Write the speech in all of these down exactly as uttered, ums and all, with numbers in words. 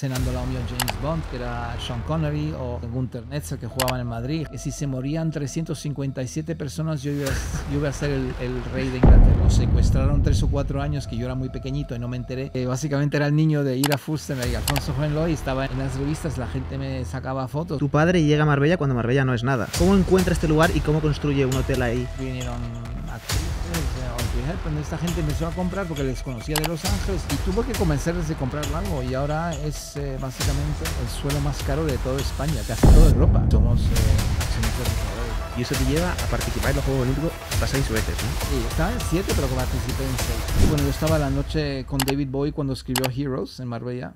cenando la mío James Bond, que era Sean Connery, o Gunther Netzer, que jugaban en Madrid. Que si se morían trescientas cincuenta y siete personas, yo iba a, yo iba a ser el, el rey de Inglaterra. Lo secuestraron tres o cuatro años, que yo era muy pequeñito y no me enteré. Eh, básicamente era el niño de Ira Fürstenberg y Alfonso Hohenlohe, y estaba en las revistas, la gente me sacaba fotos. Tu padre llega a Marbella cuando Marbella no es nada. ¿Cómo encuentra este lugar y cómo construye un hotel ahí? Vinieron actrices, Audrey Hepburn, esta gente empezó a comprar porque les conocía de Los Ángeles y tuvo que convencerles de comprar algo, y ahora es eh, básicamente el suelo más caro de toda España, casi toda Europa. Somos... Eh, y eso te lleva a participar en los Juegos Olímpicos hasta seis veces, ¿no? Sí, estaba en siete, pero participé en seis. Bueno, yo estaba la noche con David Bowie cuando escribió Heroes en Marbella.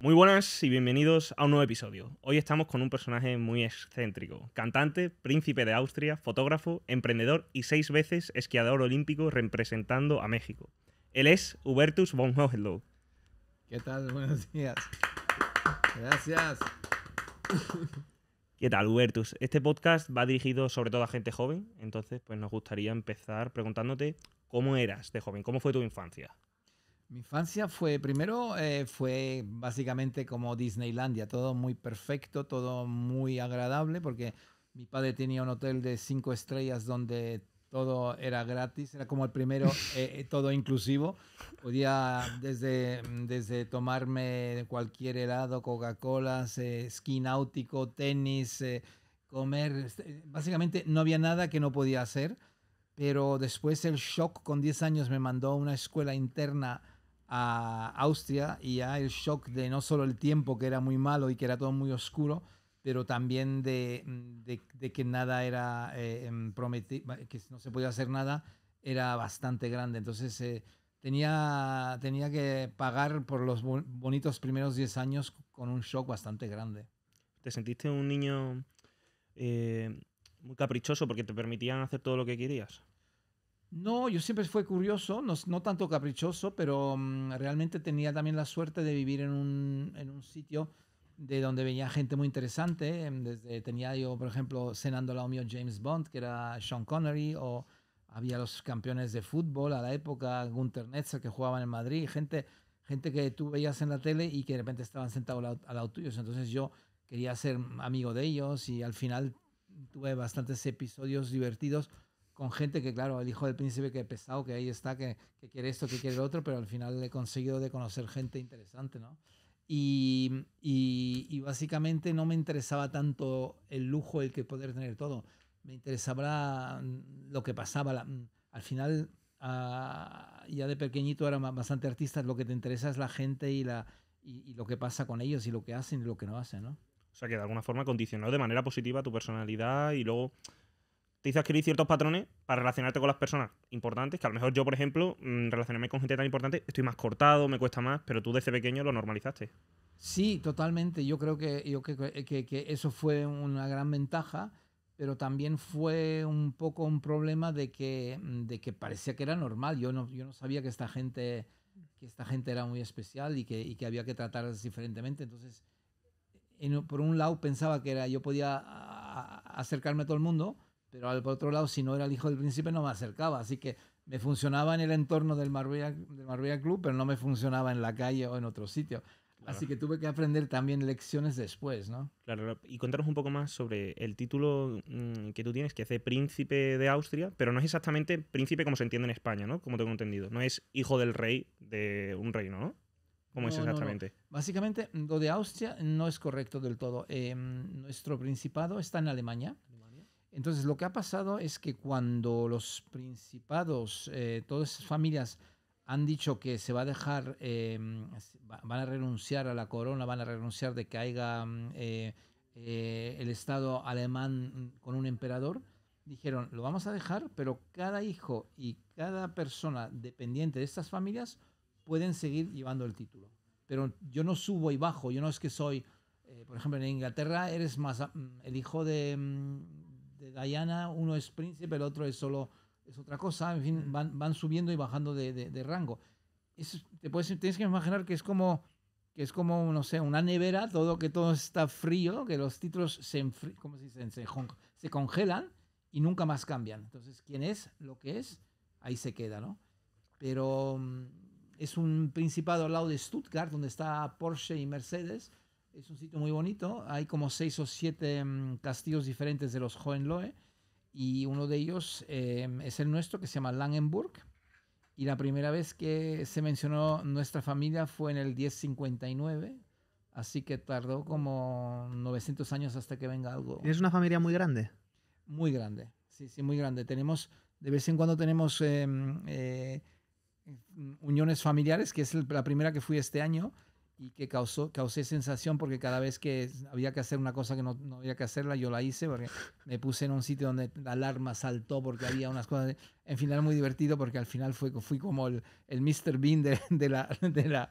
Muy buenas y bienvenidos a un nuevo episodio. Hoy estamos con un personaje muy excéntrico. Cantante, príncipe de Austria, fotógrafo, emprendedor y seis veces esquiador olímpico representando a México. Él es Hubertus von Hohenlohe. ¿Qué tal? Buenos días. Gracias. ¿Qué tal, Hubertus? Este podcast va dirigido sobre todo a gente joven. Entonces, pues nos gustaría empezar preguntándote cómo eras de joven, cómo fue tu infancia. Mi infancia fue, primero, eh, fue básicamente como Disneylandia, todo muy perfecto, todo muy agradable, porque mi padre tenía un hotel de cinco estrellas donde todo era gratis, era como el primero, eh, todo inclusivo. Podía desde, desde tomarme cualquier helado, Coca-Cola, eh, esquí náutico, tenis, eh, comer, básicamente no había nada que no podía hacer, pero después el shock con diez años me mandó a una escuela interna a Austria, y ya el shock de no solo el tiempo, que era muy malo y que era todo muy oscuro, pero también de, de, de que nada era eh, prometido, que no se podía hacer nada, era bastante grande. Entonces eh, tenía, tenía que pagar por los bo bonitos primeros diez años con un shock bastante grande. ¿Te sentiste un niño eh, muy caprichoso porque te permitían hacer todo lo que querías? No, yo siempre fui curioso, no, no tanto caprichoso, pero um, realmente tenía también la suerte de vivir en un, en un sitio de donde venía gente muy interesante. Desde, tenía yo, por ejemplo, cenando al lado mío James Bond, que era Sean Connery, o había los campeones de fútbol a la época, Gunther Netzer, que jugaban en Madrid, gente, gente que tú veías en la tele y que de repente estaban sentados al, al lado tuyos. Entonces yo quería ser amigo de ellos, y al final tuve bastantes episodios divertidos con gente que, claro, el hijo del príncipe que pesado, que ahí está, que, que quiere esto, que quiere lo otro, pero al final he conseguido de conocer gente interesante, ¿no? Y, y, y básicamente no me interesaba tanto el lujo, el que poder tener todo. Me interesaba lo que pasaba. La, al final, uh, ya de pequeñito era bastante artista, lo que te interesa es la gente y, la, y, y lo que pasa con ellos, y lo que hacen y lo que no hacen, ¿no? O sea, que de alguna forma condicionó de manera positiva tu personalidad y luego... te hizo adquirir ciertos patrones para relacionarte con las personas importantes, que a lo mejor yo, por ejemplo, relacionarme con gente tan importante, estoy más cortado, me cuesta más, pero tú desde pequeño lo normalizaste. Sí, totalmente. Yo creo que, yo que, que, que eso fue una gran ventaja, pero también fue un poco un problema de que, de que parecía que era normal. Yo no, yo no sabía que esta gente, que esta gente era muy especial y que, y que había que tratarlas diferentemente. Entonces, en, por un lado pensaba que era, yo podía a, a acercarme a todo el mundo, pero al otro lado, si no era el hijo del príncipe, no me acercaba. Así que me funcionaba en el entorno del Marbella, del Marbella Club, pero no me funcionaba en la calle o en otro sitio. Claro. Así que tuve que aprender también lecciones después, ¿no? Claro, y contaros un poco más sobre el título que tú tienes, que es de príncipe de Austria, pero no es exactamente príncipe como se entiende en España, ¿no? Como tengo entendido. No es hijo del rey de un reino, ¿no? ¿Cómo no, es exactamente? No, no. Básicamente, lo de Austria no es correcto del todo. Eh, nuestro principado está en Alemania. Entonces, lo que ha pasado es que cuando los principados, eh, todas esas familias han dicho que se va a dejar, eh, van a renunciar a la corona, van a renunciar de que haya eh, eh, el Estado alemán con un emperador, dijeron, lo vamos a dejar, pero cada hijo y cada persona dependiente de estas familias pueden seguir llevando el título. Pero yo no subo y bajo, yo no es que soy, eh, por ejemplo, en Inglaterra eres más el hijo de... de Diana, uno es príncipe, el otro es solo es otra cosa, en fin, van, van subiendo y bajando de, de, de rango. Es, te puedes, tienes que imaginar que es como, que es como no sé, una nevera, todo, que todo está frío, que los títulos se, enfri ¿cómo se, dicen? Se, se congelan y nunca más cambian. Entonces, ¿quién es? Lo que es, ahí se queda, ¿no? pero es un principado al lado de Stuttgart, donde está Porsche y Mercedes. Es un sitio muy bonito, hay como seis o siete castillos diferentes de los Hohenlohe, y uno de ellos eh, es el nuestro, que se llama Langenburg, y la primera vez que se mencionó nuestra familia fue en el diez cincuenta y nueve, así que tardó como novecientos años hasta que venga algo. ¿Es una familia muy grande? Muy grande, sí, sí, muy grande. Tenemos, de vez en cuando tenemos eh, eh, uniones familiares, que es la primera que fui este año, y que causó, causé sensación porque cada vez que había que hacer una cosa que no, no había que hacerla, yo la hice, porque me puse en un sitio donde la alarma saltó porque había unas cosas... De, en final, muy divertido, porque al final fui, fui como el, el mister Bean de, de, la, de, la,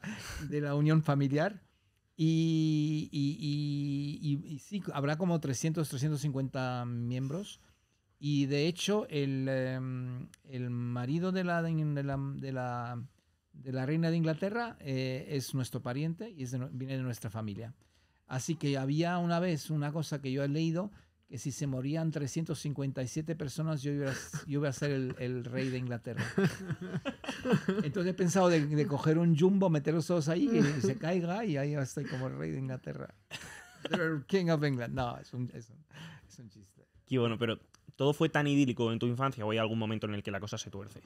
de la unión familiar. Y, y, y, y, y sí, habrá como trescientos, trescientos cincuenta miembros. Y de hecho, el, el marido de la... De la, de la de la reina de Inglaterra, eh, es nuestro pariente y es de, viene de nuestra familia. Así que había una vez una cosa que yo he leído, que si se morían trescientas cincuenta y siete personas, yo iba a, yo iba a ser el, el rey de Inglaterra. Entonces he pensado de, de coger un jumbo, meterlos todos ahí, que se caiga, y ahí estoy como el rey de Inglaterra. The King of England. No, es un, es un, es un chiste. Qué bueno, pero ¿todo fue tan idílico en tu infancia o hay algún momento en el que la cosa se tuerce?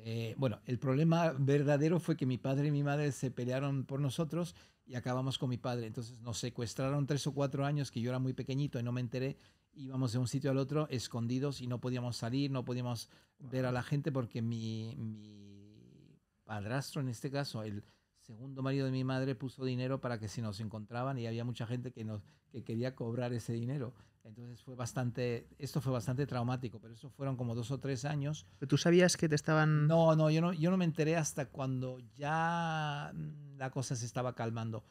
Eh, bueno, el problema verdadero fue que mi padre y mi madre se pelearon por nosotros y acabamos con mi padre. Entonces nos secuestraron tres o cuatro años, que yo era muy pequeñito y no me enteré. Íbamos de un sitio al otro escondidos y no podíamos salir, no podíamos wow. ver a la gente, porque mi, mi padrastro, en este caso, el segundo marido de mi madre, puso dinero para que si nos encontraban, y había mucha gente que, nos, que quería cobrar ese dinero. Entonces fue bastante, esto fue bastante traumático, pero eso fueron como dos o tres años. ¿Pero tú sabías que te estaban...? No, no, yo no, yo no me enteré hasta cuando ya la cosa se estaba calmando.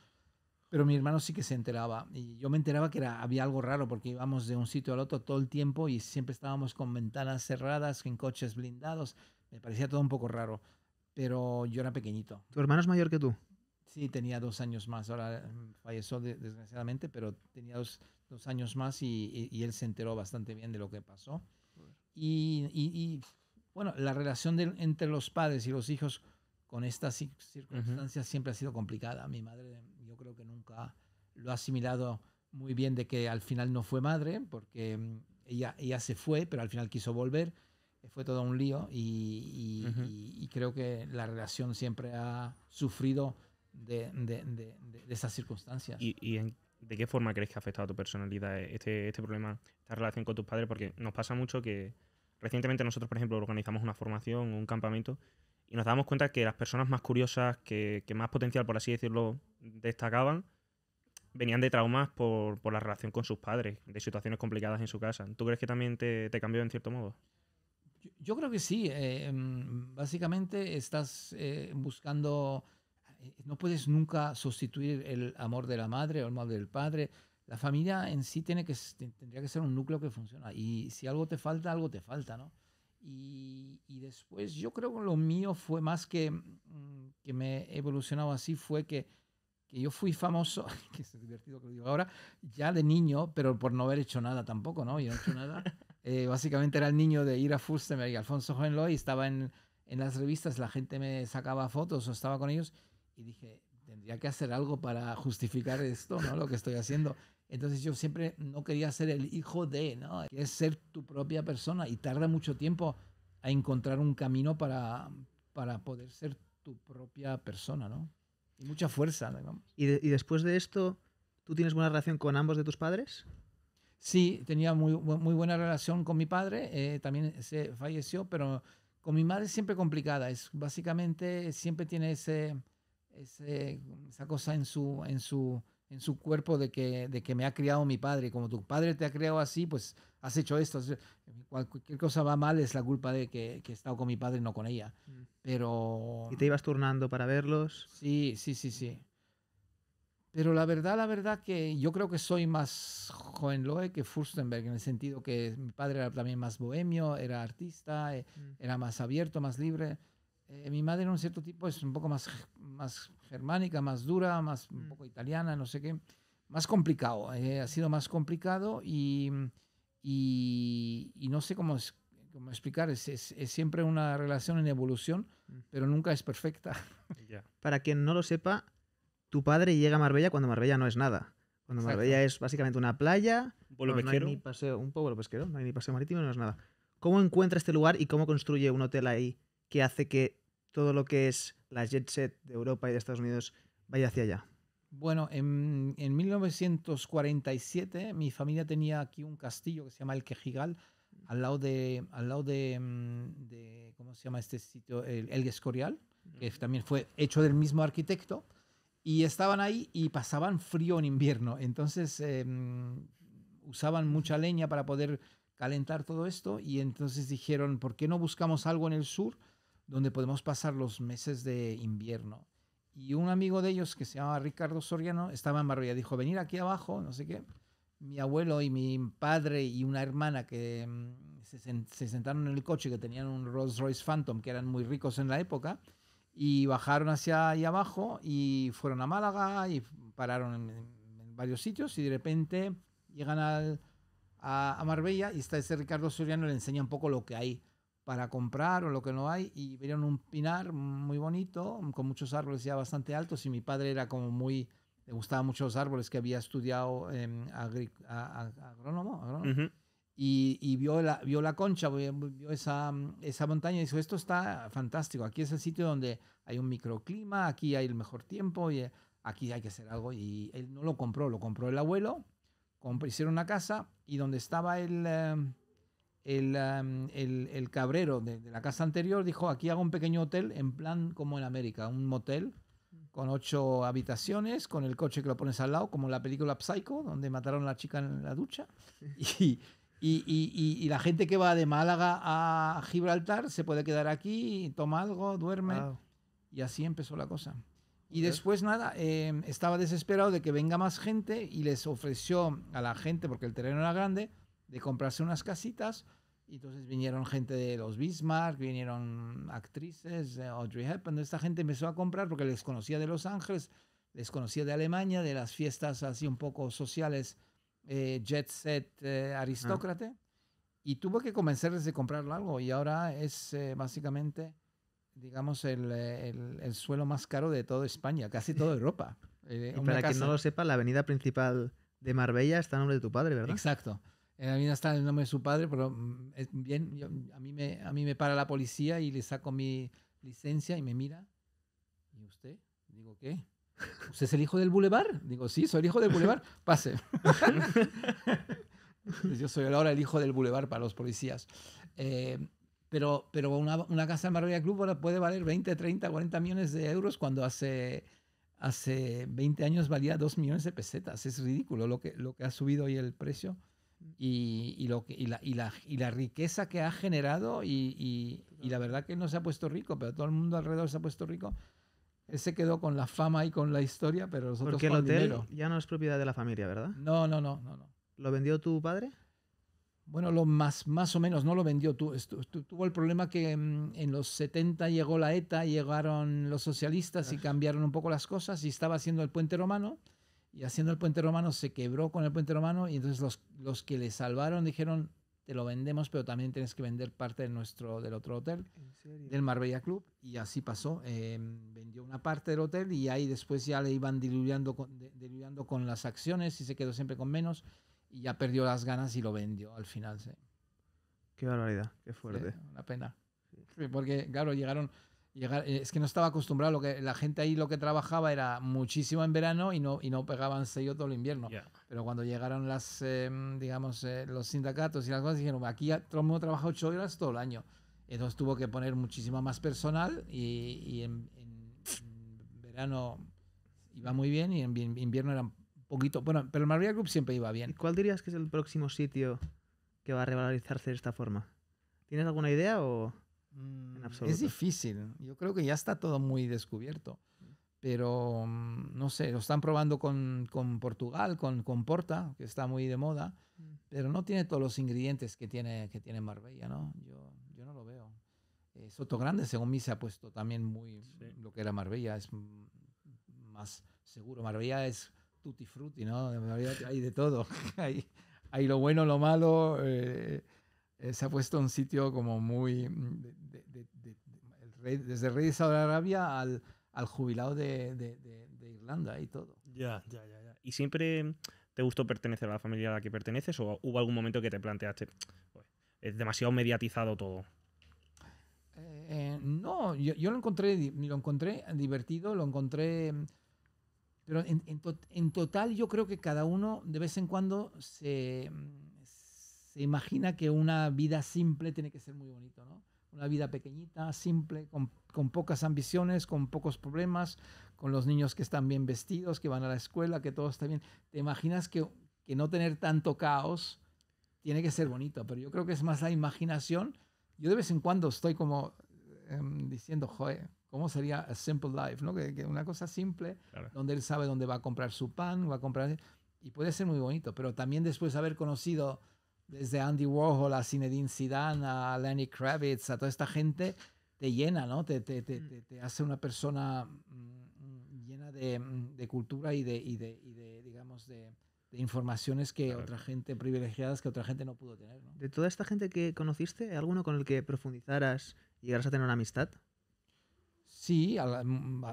Pero mi hermano sí que se enteraba. Y yo me enteraba que era, había algo raro, porque íbamos de un sitio al otro todo el tiempo y siempre estábamos con ventanas cerradas, en coches blindados. Me parecía todo un poco raro, pero yo era pequeñito. ¿Tu hermano es mayor que tú? Sí, tenía dos años más. Ahora falleció, desgraciadamente, pero tenía dos... dos años más y, y, y él se enteró bastante bien de lo que pasó. Y, y, y bueno, la relación de, entre los padres y los hijos con estas circunstancias uh-huh. siempre ha sido complicada. Mi madre, yo creo que nunca lo ha asimilado muy bien, de que al final no fue madre, porque ella, ella se fue, pero al final quiso volver. Fue todo un lío y, y, uh-huh. y, y creo que la relación siempre ha sufrido de, de, de, de, de esas circunstancias. ¿Y, y en ¿De qué forma crees que ha afectado a tu personalidad este, este problema, esta relación con tus padres? Porque nos pasa mucho que recientemente nosotros, por ejemplo, organizamos una formación, un campamento, y nos damos cuenta que las personas más curiosas, que, que más potencial, por así decirlo, destacaban, venían de traumas por, por la relación con sus padres, de situaciones complicadas en su casa. ¿Tú crees que también te, te cambió en cierto modo? Yo, yo creo que sí. Eh, básicamente estás eh, buscando... No puedes nunca sustituir el amor de la madre o el amor del padre. La familia en sí tiene que, tendría que ser un núcleo que funciona. Y si algo te falta, algo te falta, ¿no? Y, y después yo creo que lo mío fue más que, que me he evolucionado así, fue que, que yo fui famoso, que es divertido que lo digo ahora, ya de niño, pero por no haber hecho nada tampoco, ¿no? Yo no he hecho nada. Eh, básicamente era el niño de Ira Fürstenberg y Alfonso Hohenlohe, y estaba en, en las revistas, la gente me sacaba fotos o estaba con ellos. Y dije, tendría que hacer algo para justificar esto, ¿no? Lo que estoy haciendo. Entonces yo siempre no quería ser el hijo de, ¿no? Quieres ser tu propia persona y tarda mucho tiempo a encontrar un camino para, para poder ser tu propia persona, ¿no? Y mucha fuerza, digamos. ¿Y, de, y después de esto, tú tienes buena relación con ambos de tus padres? Sí, tenía muy, muy buena relación con mi padre. Eh, también se falleció, pero con mi madre siempre complicada. Es, básicamente siempre tiene ese... Ese, esa cosa en su, en su, en su cuerpo de que, de que me ha criado mi padre. Como tu padre te ha criado así, pues has hecho esto. Cualquier cosa va mal, es la culpa de que, que he estado con mi padre, no con ella. Pero... ¿Y te ibas turnando para verlos? Sí, sí, sí, sí. Pero la verdad, la verdad que yo creo que soy más Hohenlohe que Fürstenberg, en el sentido que mi padre era también más bohemio, era artista, mm. era más abierto, más libre. Eh, mi madre en un cierto tipo es un poco más, más germánica, más dura, más un poco italiana, no sé qué. Más complicado, eh, ha sido más complicado y, y, y no sé cómo, como explicar, es, es, es siempre una relación en evolución, pero nunca es perfecta. Yeah. Para quien no lo sepa, tu padre llega a Marbella cuando Marbella no es nada. Cuando Exacto. Marbella es básicamente una playa, un pueblo, no, pesquero. No hay ni paseo, un pueblo pesquero, no hay ni paseo marítimo, no es nada. ¿Cómo encuentra este lugar y cómo construye un hotel ahí que hace que todo lo que es la jet set de Europa y de Estados Unidos vaya hacia allá? Bueno, en, en mil novecientos cuarenta y siete mi familia tenía aquí un castillo que se llama El Quejigal, al lado de, al lado de, de ¿cómo se llama este sitio? El, El Escorial, que también fue hecho del mismo arquitecto, y estaban ahí y pasaban frío en invierno. Entonces eh, usaban mucha leña para poder calentar todo esto, y entonces dijeron, ¿por qué no buscamos algo en el sur donde podemos pasar los meses de invierno? Y un amigo de ellos, que se llamaba Ricardo Soriano, estaba en Marbella. Dijo, venir aquí abajo, no sé qué. Mi abuelo y mi padre y una hermana que se, se sentaron en el coche, que tenían un Rolls Royce Phantom, que eran muy ricos en la época, y bajaron hacia ahí abajo y fueron a Málaga y pararon en, en varios sitios, y de repente llegan al, a, a Marbella, y está ese Ricardo Soriano, le enseña un poco lo que hay para comprar o lo que no hay, y vieron un pinar muy bonito, con muchos árboles ya bastante altos, y mi padre era como muy, le gustaban muchos árboles, que había estudiado eh, agri, a, a, agrónomo, agrónomo. Uh-huh. y, y vio, la, vio la concha, vio esa, esa montaña y dijo, esto está fantástico, aquí es el sitio donde hay un microclima, aquí hay el mejor tiempo, y aquí hay que hacer algo, y él no lo compró, lo compró el abuelo, comp hicieron una casa, y donde estaba el... Eh, El, um, el, el cabrero de, de la casa anterior dijo, aquí hago un pequeño hotel en plan como en América, un motel con ocho habitaciones, con el coche que lo pones al lado, como en la película Psycho, donde mataron a la chica en la ducha. Sí. Y, y, y, y, y la gente que va de Málaga a Gibraltar se puede quedar aquí, toma algo, duerme. Wow. Y así empezó la cosa. Y después, nada, eh, estaba desesperado de que venga más gente, y les ofreció a la gente, porque el terreno era grande, de comprarse unas casitas. Y entonces vinieron gente de los Bismarck, vinieron actrices, Audrey Hepburn, esta gente empezó a comprar porque les conocía de Los Ángeles, les conocía de Alemania, de las fiestas así un poco sociales, eh, jet set, eh, aristócrata. Ah. Y tuvo que convencerles de comprar algo, y ahora es eh, básicamente, digamos, el, el, el suelo más caro de toda España, casi toda Europa. Eh, y para casa. Quien no lo sepa, la avenida principal de Marbella está a nombre de tu padre, ¿verdad? Exacto. En la vida está el nombre de su padre, pero bien, yo, a, mí me, a mí me para la policía y le saco mi licencia y me mira. ¿Y usted? Digo, ¿qué? ¿Usted es el hijo del Boulevard? Digo, sí, soy el hijo del Boulevard. Pase. Yo soy ahora el hijo del Boulevard para los policías. Eh, pero pero una, una casa en Marbella Club puede valer veinte, treinta, cuarenta millones de euros, cuando hace, hace veinte años valía dos millones de pesetas. Es ridículo lo que, lo que ha subido hoy el precio. Y, y, lo que, y, la, y, la, y la riqueza que ha generado, y, y, y la verdad que él no se ha puesto rico, pero todo el mundo alrededor se ha puesto rico. Él se quedó con la fama y con la historia, pero nosotros porque el hotel dinero. Ya no es propiedad de la familia, ¿verdad? No, no, no, no, no. ¿Lo vendió tu padre? Bueno, lo más, más o menos no lo vendió. Tu, tu, tu, tuvo el problema que en, en los setenta llegó la ETA, llegaron los socialistas y cambiaron un poco las cosas, y estaba haciendo el puente romano. Y haciendo el puente romano se quebró con el puente romano, y entonces los, los que le salvaron dijeron, te lo vendemos, pero también tienes que vender parte de nuestro, del otro hotel, del Marbella Club. Y así pasó. Eh, vendió una parte del hotel, y ahí después ya le iban diluyendo con, de, diluyendo con las acciones, y se quedó siempre con menos, y ya perdió las ganas y lo vendió al final. ¿Sí? Qué barbaridad, qué fuerte. Sí, una pena. Sí, porque claro, llegaron... Llegar, es que no estaba acostumbrado, lo que, la gente ahí lo que trabajaba era muchísimo en verano, y no, y no pegaban sello todo el invierno. Yeah. Pero cuando llegaron las, eh, digamos, eh, los sindicatos y las cosas, dijeron, aquí todo el mundo trabaja ocho horas todo el año. Entonces tuvo que poner muchísimo más personal, y, y en, en, en verano iba muy bien, y en, en invierno era un poquito... Bueno, pero el Marbella Club siempre iba bien. ¿Y cuál dirías que es el próximo sitio que va a revalorizarse de esta forma? ¿Tienes alguna idea o...? Es difícil. Yo creo que ya está todo muy descubierto. Pero, no sé, lo están probando con, con Portugal, con, con Porta, que está muy de moda, pero no tiene todos los ingredientes que tiene, que tiene Marbella, ¿no? Yo, yo no lo veo. Eh, Sotogrande, según mí, se ha puesto también muy sí. Lo que era Marbella. Es más seguro. Marbella es tutti frutti, ¿no? Marbella hay de todo. hay, hay lo bueno, lo malo... Eh, eh, se ha puesto un sitio como muy... De, de, de, de, el rey, desde el rey de Saudi Arabia al, al jubilado de, de, de, de Irlanda y todo. Ya, ya, ya, ya. ¿Y siempre te gustó pertenecer a la familia a la que perteneces o hubo algún momento que te planteaste, pues, es demasiado mediatizado todo? Eh, no, yo, yo lo encontré, lo encontré divertido, lo encontré... Pero en, en, to, en total yo creo que cada uno de vez en cuando se, se imagina que una vida simple tiene que ser muy bonito, ¿no? Una vida pequeñita, simple, con, con pocas ambiciones, con pocos problemas, con los niños que están bien vestidos, que van a la escuela, que todo está bien. Te imaginas que, que no tener tanto caos tiene que ser bonito, pero yo creo que es más la imaginación. Yo de vez en cuando estoy como eh, diciendo, joder, ¿cómo sería a simple life? ¿No? Que, que una cosa simple, claro, donde él sabe dónde va a comprar su pan, va a comprar... Y puede ser muy bonito, pero también después de haber conocido desde Andy Warhol a Zinedine Zidane, a Lenny Kravitz, a toda esta gente, te llena, ¿no? Te, te, te, te, te hace una persona llena de, de cultura y de, y de, y de digamos, de... de informaciones que claro, otra gente privilegiadas que otra gente no pudo tener, ¿no? De toda esta gente que conociste, ¿alguno con el que profundizaras y llegaras a tener una amistad? Sí,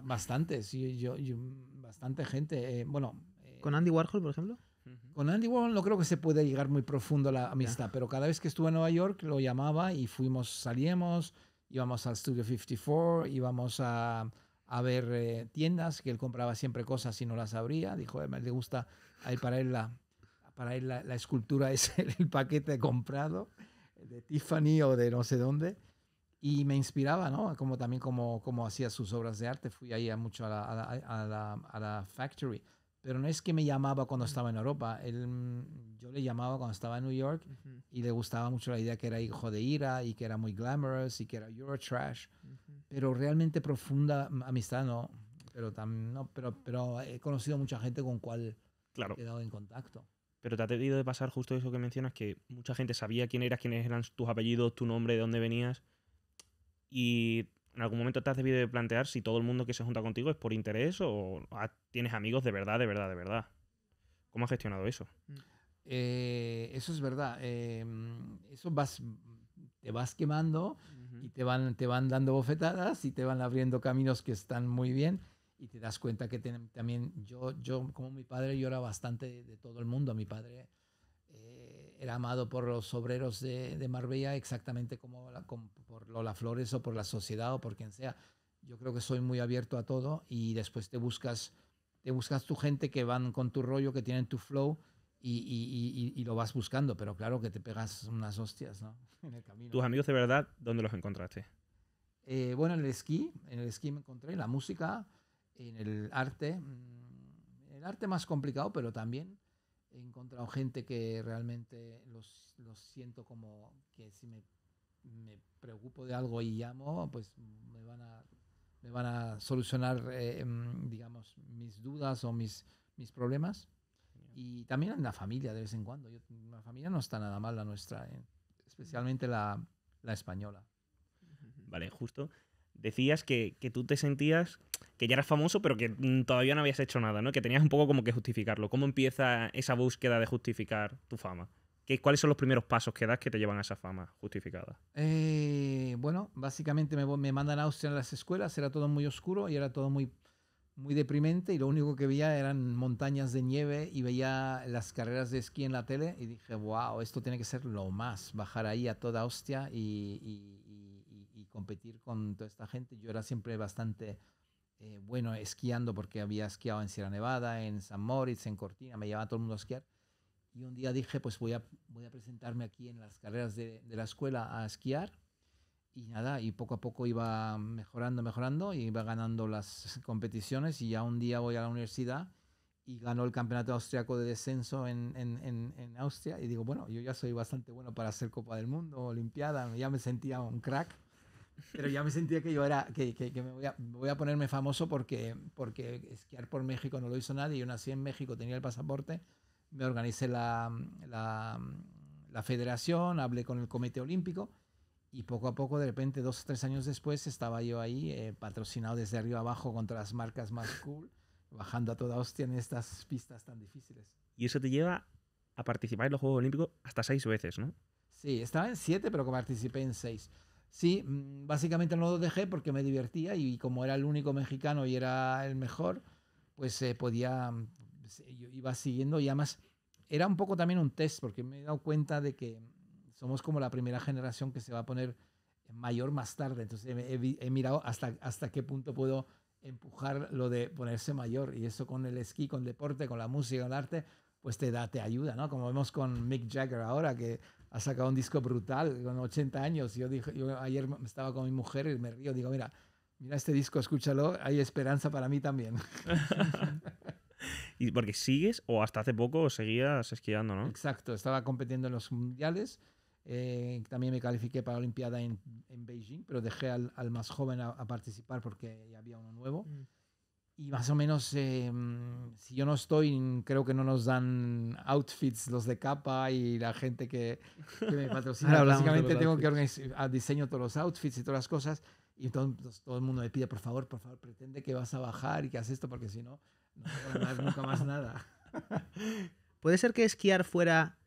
bastante, sí, yo, yo, bastante gente. Eh, bueno, eh, ¿con Andy Warhol, por ejemplo? Con Andy Warhol no creo que se pueda llegar muy profundo a la amistad, yeah, pero cada vez que estuve en Nueva York lo llamaba y fuimos, salíamos, íbamos al Studio cincuenta y cuatro, íbamos a... a ver eh, tiendas, que él compraba siempre cosas y no las abría. Dijo, eh, le gusta ahí para él, la, para él la, la escultura es el, el paquete comprado de Tiffany o de no sé dónde. Y me inspiraba, ¿no? Como también como, como hacía sus obras de arte. Fui ahí a mucho a la, a, la, a, la, a la factory. Pero no es que me llamaba cuando estaba en Europa. Él, yo le llamaba cuando estaba en New York, uh-huh, y le gustaba mucho la idea que era hijo de Ira y que era muy glamorous y que era Eurotrash. Uh-huh. Pero realmente profunda amistad no. Pero, tam, no pero, pero he conocido mucha gente con cual claro, he quedado en contacto. Pero te ha tenido de pasar justo eso que mencionas, que mucha gente sabía quién eras, quiénes eran tus apellidos, tu nombre, de dónde venías. Y... ¿En algún momento te has debido de plantear si todo el mundo que se junta contigo es por interés o tienes amigos de verdad, de verdad, de verdad? ¿Cómo has gestionado eso? Eh, eso es verdad. Eh, eso vas, te vas quemando, uh-huh, y te van, te van dando bofetadas y te van abriendo caminos que están muy bien y te das cuenta que te, también yo, yo, como mi padre, yo era bastante de, de todo el mundo. Mi padre eh, era amado por los obreros de, de Marbella exactamente como... La, como por Lola Flores o por la sociedad o por quien sea. Yo creo que soy muy abierto a todo y después te buscas, te buscas tu gente que van con tu rollo, que tienen tu flow y, y, y, y lo vas buscando, pero claro que te pegas unas hostias, ¿no? En el camino. ¿Tus amigos de verdad dónde los encontraste? Eh, bueno, en el esquí, en el esquí me encontré, en la música, en el arte, el arte más complicado, pero también he encontrado gente que realmente los, los siento como que si me... me preocupo de algo y llamo, pues me van a, me van a solucionar, eh, digamos, mis dudas o mis, mis problemas. Y también en la familia, de vez en cuando. Yo, la familia no está nada mal, la nuestra, eh, especialmente la, la española. Vale, justo. Decías que, que tú te sentías que ya eras famoso, pero que todavía no habías hecho nada, ¿no? Que tenías un poco como que justificarlo. ¿Cómo empieza esa búsqueda de justificar tu fama? ¿Cuáles son los primeros pasos que das que te llevan a esa fama justificada? Eh, bueno, básicamente me, me mandan a Austria en las escuelas, era todo muy oscuro y era todo muy, muy deprimente y lo único que veía eran montañas de nieve y veía las carreras de esquí en la tele y dije, wow, esto tiene que ser lo más, bajar ahí a toda hostia y, y, y, y competir con toda esta gente. Yo era siempre bastante eh, bueno esquiando porque había esquiado en Sierra Nevada, en San Moritz, en Cortina, me llevaba todo el mundo a esquiar. Y un día dije, pues voy a, voy a presentarme aquí en las carreras de, de la escuela a esquiar. Y nada, y poco a poco iba mejorando, mejorando, y iba ganando las competiciones. Y ya un día voy a la universidad y ganó el campeonato austriaco de descenso en, en, en, en Austria. Y digo, bueno, yo ya soy bastante bueno para hacer Copa del Mundo, Olimpiada. Ya me sentía un crack, pero ya me sentía que yo era, que, que, que me voy a, voy a ponerme famoso porque, porque esquiar por México no lo hizo nadie. Yo nací en México, tenía el pasaporte. Me organicé la, la, la federación, hablé con el comité olímpico y poco a poco, de repente, dos o tres años después, estaba yo ahí eh, patrocinado desde arriba abajo contra las marcas más cool, bajando a toda hostia en estas pistas tan difíciles. Y eso te lleva a participar en los Juegos Olímpicos hasta seis veces, ¿no? Sí, estaba en siete, pero que participé en seis. Sí, básicamente no lo dejé porque me divertía y como era el único mexicano y era el mejor, pues eh, podía, yo iba siguiendo y además era un poco también un test porque me he dado cuenta de que somos como la primera generación que se va a poner mayor más tarde. Entonces he, he, he mirado hasta, hasta qué punto puedo empujar lo de ponerse mayor y eso con el esquí, con el deporte, con la música, con el arte, pues te da, te ayuda, ¿no? Como vemos con Mick Jagger ahora que ha sacado un disco brutal con ochenta años. Yo, dije, yo ayer estaba con mi mujer y me río. Digo, mira, mira este disco, escúchalo. Hay esperanza para mí también. ¿Y porque sigues o hasta hace poco seguías esquiando, no? Exacto. Estaba compitiendo en los mundiales. Eh, también me califiqué para la Olimpiada en, en Beijing, pero dejé al, al más joven a, a participar porque ya había uno nuevo. Mm. Y más o menos, eh, si yo no estoy, creo que no nos dan outfits los de capa y la gente que, que me patrocina. Básicamente tengo outfits. que organizar, diseño todos los outfits y todas las cosas. Y entonces todo el mundo me pide, por favor, por favor, pretende que vas a bajar y que haces esto, porque si no, no voy a ganar nunca más nada. ¿Puede ser que esquiar fuera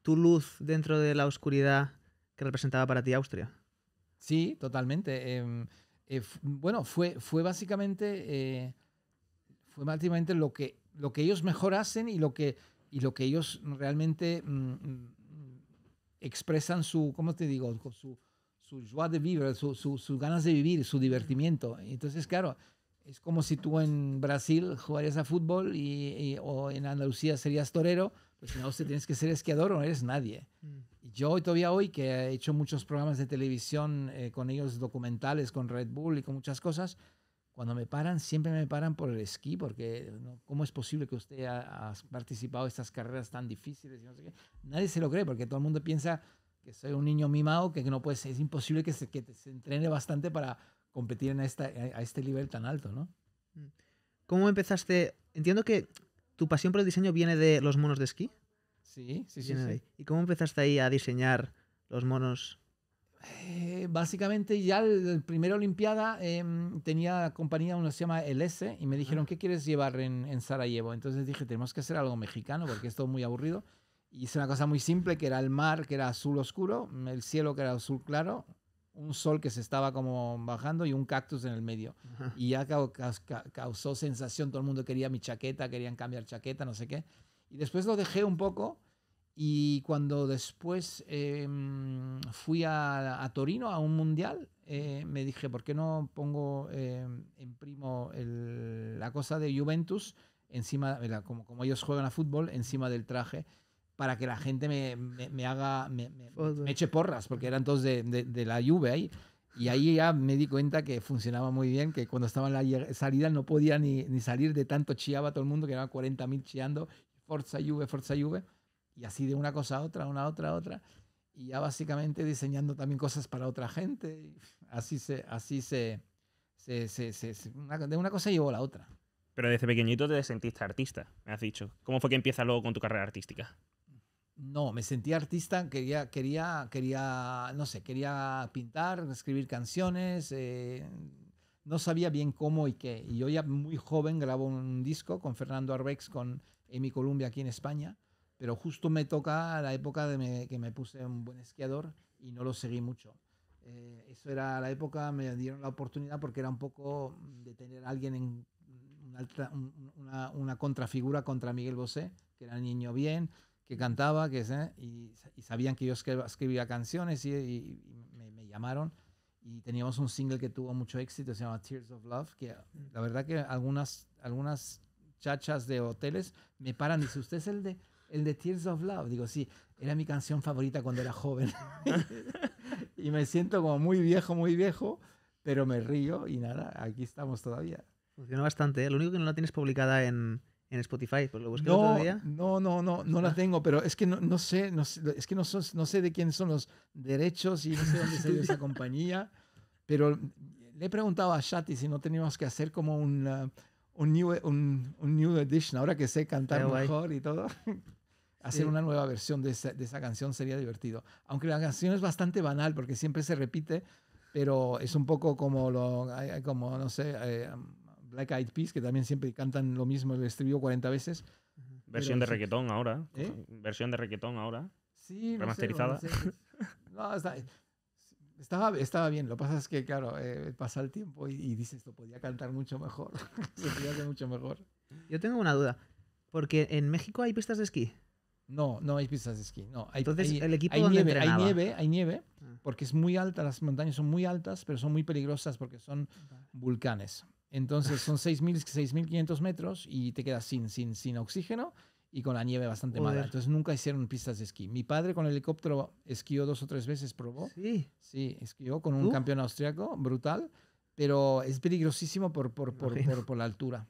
tu luz dentro de la oscuridad que representaba para ti Austria? Sí, totalmente. Eh, eh, bueno, fue, fue básicamente... Eh, fue básicamente lo que, lo que ellos mejor hacen y lo que, y lo que ellos realmente mmm, expresan su, ¿cómo te digo? Su, su joie de vivir, sus su, su ganas de vivir, su divertimiento. Entonces, claro, es como si tú en Brasil jugarías a fútbol y, y, o en Andalucía serías torero, pues no, usted tienes que ser esquiador o no eres nadie. Y yo todavía hoy, que he hecho muchos programas de televisión eh, con ellos, documentales, con Red Bull y con muchas cosas, cuando me paran, siempre me paran por el esquí, porque ¿no? ¿Cómo es posible que usted ha, ha participado en estas carreras tan difíciles? Y no sé qué. Nadie se lo cree, porque todo el mundo piensa que soy un niño mimado, que no puede ser, es imposible que se, que se entrene bastante para competir en esta, a este nivel tan alto, ¿no? ¿Cómo empezaste? Entiendo que tu pasión por el diseño viene de los monos de esquí. Sí, sí, sí. sí. ¿Y cómo empezaste ahí a diseñar los monos? Eh, básicamente ya la primera olimpiada eh, tenía compañía, uno se llama El S, y me dijeron, ah. ¿qué quieres llevar en, en Sarajevo? Entonces dije, tenemos que hacer algo mexicano porque es todo muy aburrido. Y hice una cosa muy simple, que era el mar, que era azul oscuro, el cielo, que era azul claro, un sol que se estaba como bajando y un cactus en el medio. Ajá. Y ya ca ca causó sensación, todo el mundo quería mi chaqueta, querían cambiar chaqueta, no sé qué. Y después lo dejé un poco. Y cuando después eh, fui a, a Torino a un mundial, eh, me dije, ¿por qué no pongo, eh, imprimo el, la cosa de Juventus, encima, como, como ellos juegan a fútbol, encima del traje, para que la gente me, me, me haga, me, me, me eche porras, porque eran todos de, de, de la Juve ahí. Y ahí ya me di cuenta que funcionaba muy bien, que cuando estaba en la salida no podía ni, ni salir de tanto chiaba todo el mundo, que eran cuarenta mil chiando, Forza Juve, Forza Juve. Y así de una cosa a otra, una a otra a otra. Y ya básicamente diseñando también cosas para otra gente. Así se... Así se, se, se, se, se una, de una cosa llevó a la otra. Pero desde pequeñito te sentiste artista, me has dicho. ¿Cómo fue que empiezas luego con tu carrera artística? No, me sentía artista. Quería, quería, quería no sé, quería pintar, escribir canciones. Eh, no sabía bien cómo y qué. Y yo ya muy joven grabo un disco con Fernando Arbex, con Emi Columbia aquí en España. Pero justo me toca la época de me, que me puse un buen esquiador y no lo seguí mucho. Eh, eso era la época, me dieron la oportunidad porque era un poco de tener a alguien en una, alta, un, una, una contrafigura contra Miguel Bosé, que era niño bien, que cantaba, que, ¿eh? y, y sabían que yo escribía canciones y, y, y me, me llamaron. Y teníamos un single que tuvo mucho éxito, se llama Tears of Love, que la verdad que algunas, algunas chachas de hoteles me paran y dicen, ¿usted es el de...? El de Tears of Love. Digo, sí, era mi canción favorita cuando era joven. Y me siento como muy viejo, muy viejo, pero me río y nada, aquí estamos todavía. Funciona bastante, ¿eh? Lo único que no la tienes publicada en, en Spotify, pues lo busqué no, todavía. No, no, no, no la tengo, pero es que no, no sé, no, es que no, sos, no sé de quién son los derechos y no sé dónde salió esa compañía, pero le he preguntado a Shati si no teníamos que hacer como un, uh, un, new, un, un new edition, ahora que sé cantar Ay, mejor guay. y todo. Hacer sí. una nueva versión de esa, de esa canción sería divertido. Aunque la canción es bastante banal porque siempre se repite, pero es un poco como, lo, como no sé, eh, Black Eyed Peas, que también siempre cantan lo mismo, el estribillo cuarenta veces. Versión pero, de reggaetón ahora. ¿Eh? Versión de reggaetón ahora. Sí, remasterizada. No sé, no sé. No, está, estaba, estaba bien. Lo que pasa es que, claro, eh, pasa el tiempo y, y dices, esto podía cantar mucho mejor. Se podía hacer mucho mejor. Yo tengo una duda. Porque en México hay pistas de esquí. No, no hay pistas de esquí. No. Hay, Entonces, hay, el equipo hay donde nieve, entrenaba. Hay nieve, hay nieve, porque es muy alta, las montañas son muy altas, pero son muy peligrosas porque son vulcanes. Entonces, son seis mil quinientos metros y te quedas sin, sin, sin oxígeno y con la nieve bastante Joder. mala. Entonces, nunca hicieron pistas de esquí. Mi padre con el helicóptero esquió dos o tres veces, probó. Sí. Sí, esquió con un ¿Tú? campeón austriaco, brutal, pero es peligrosísimo por, por, por, por, por, por la altura.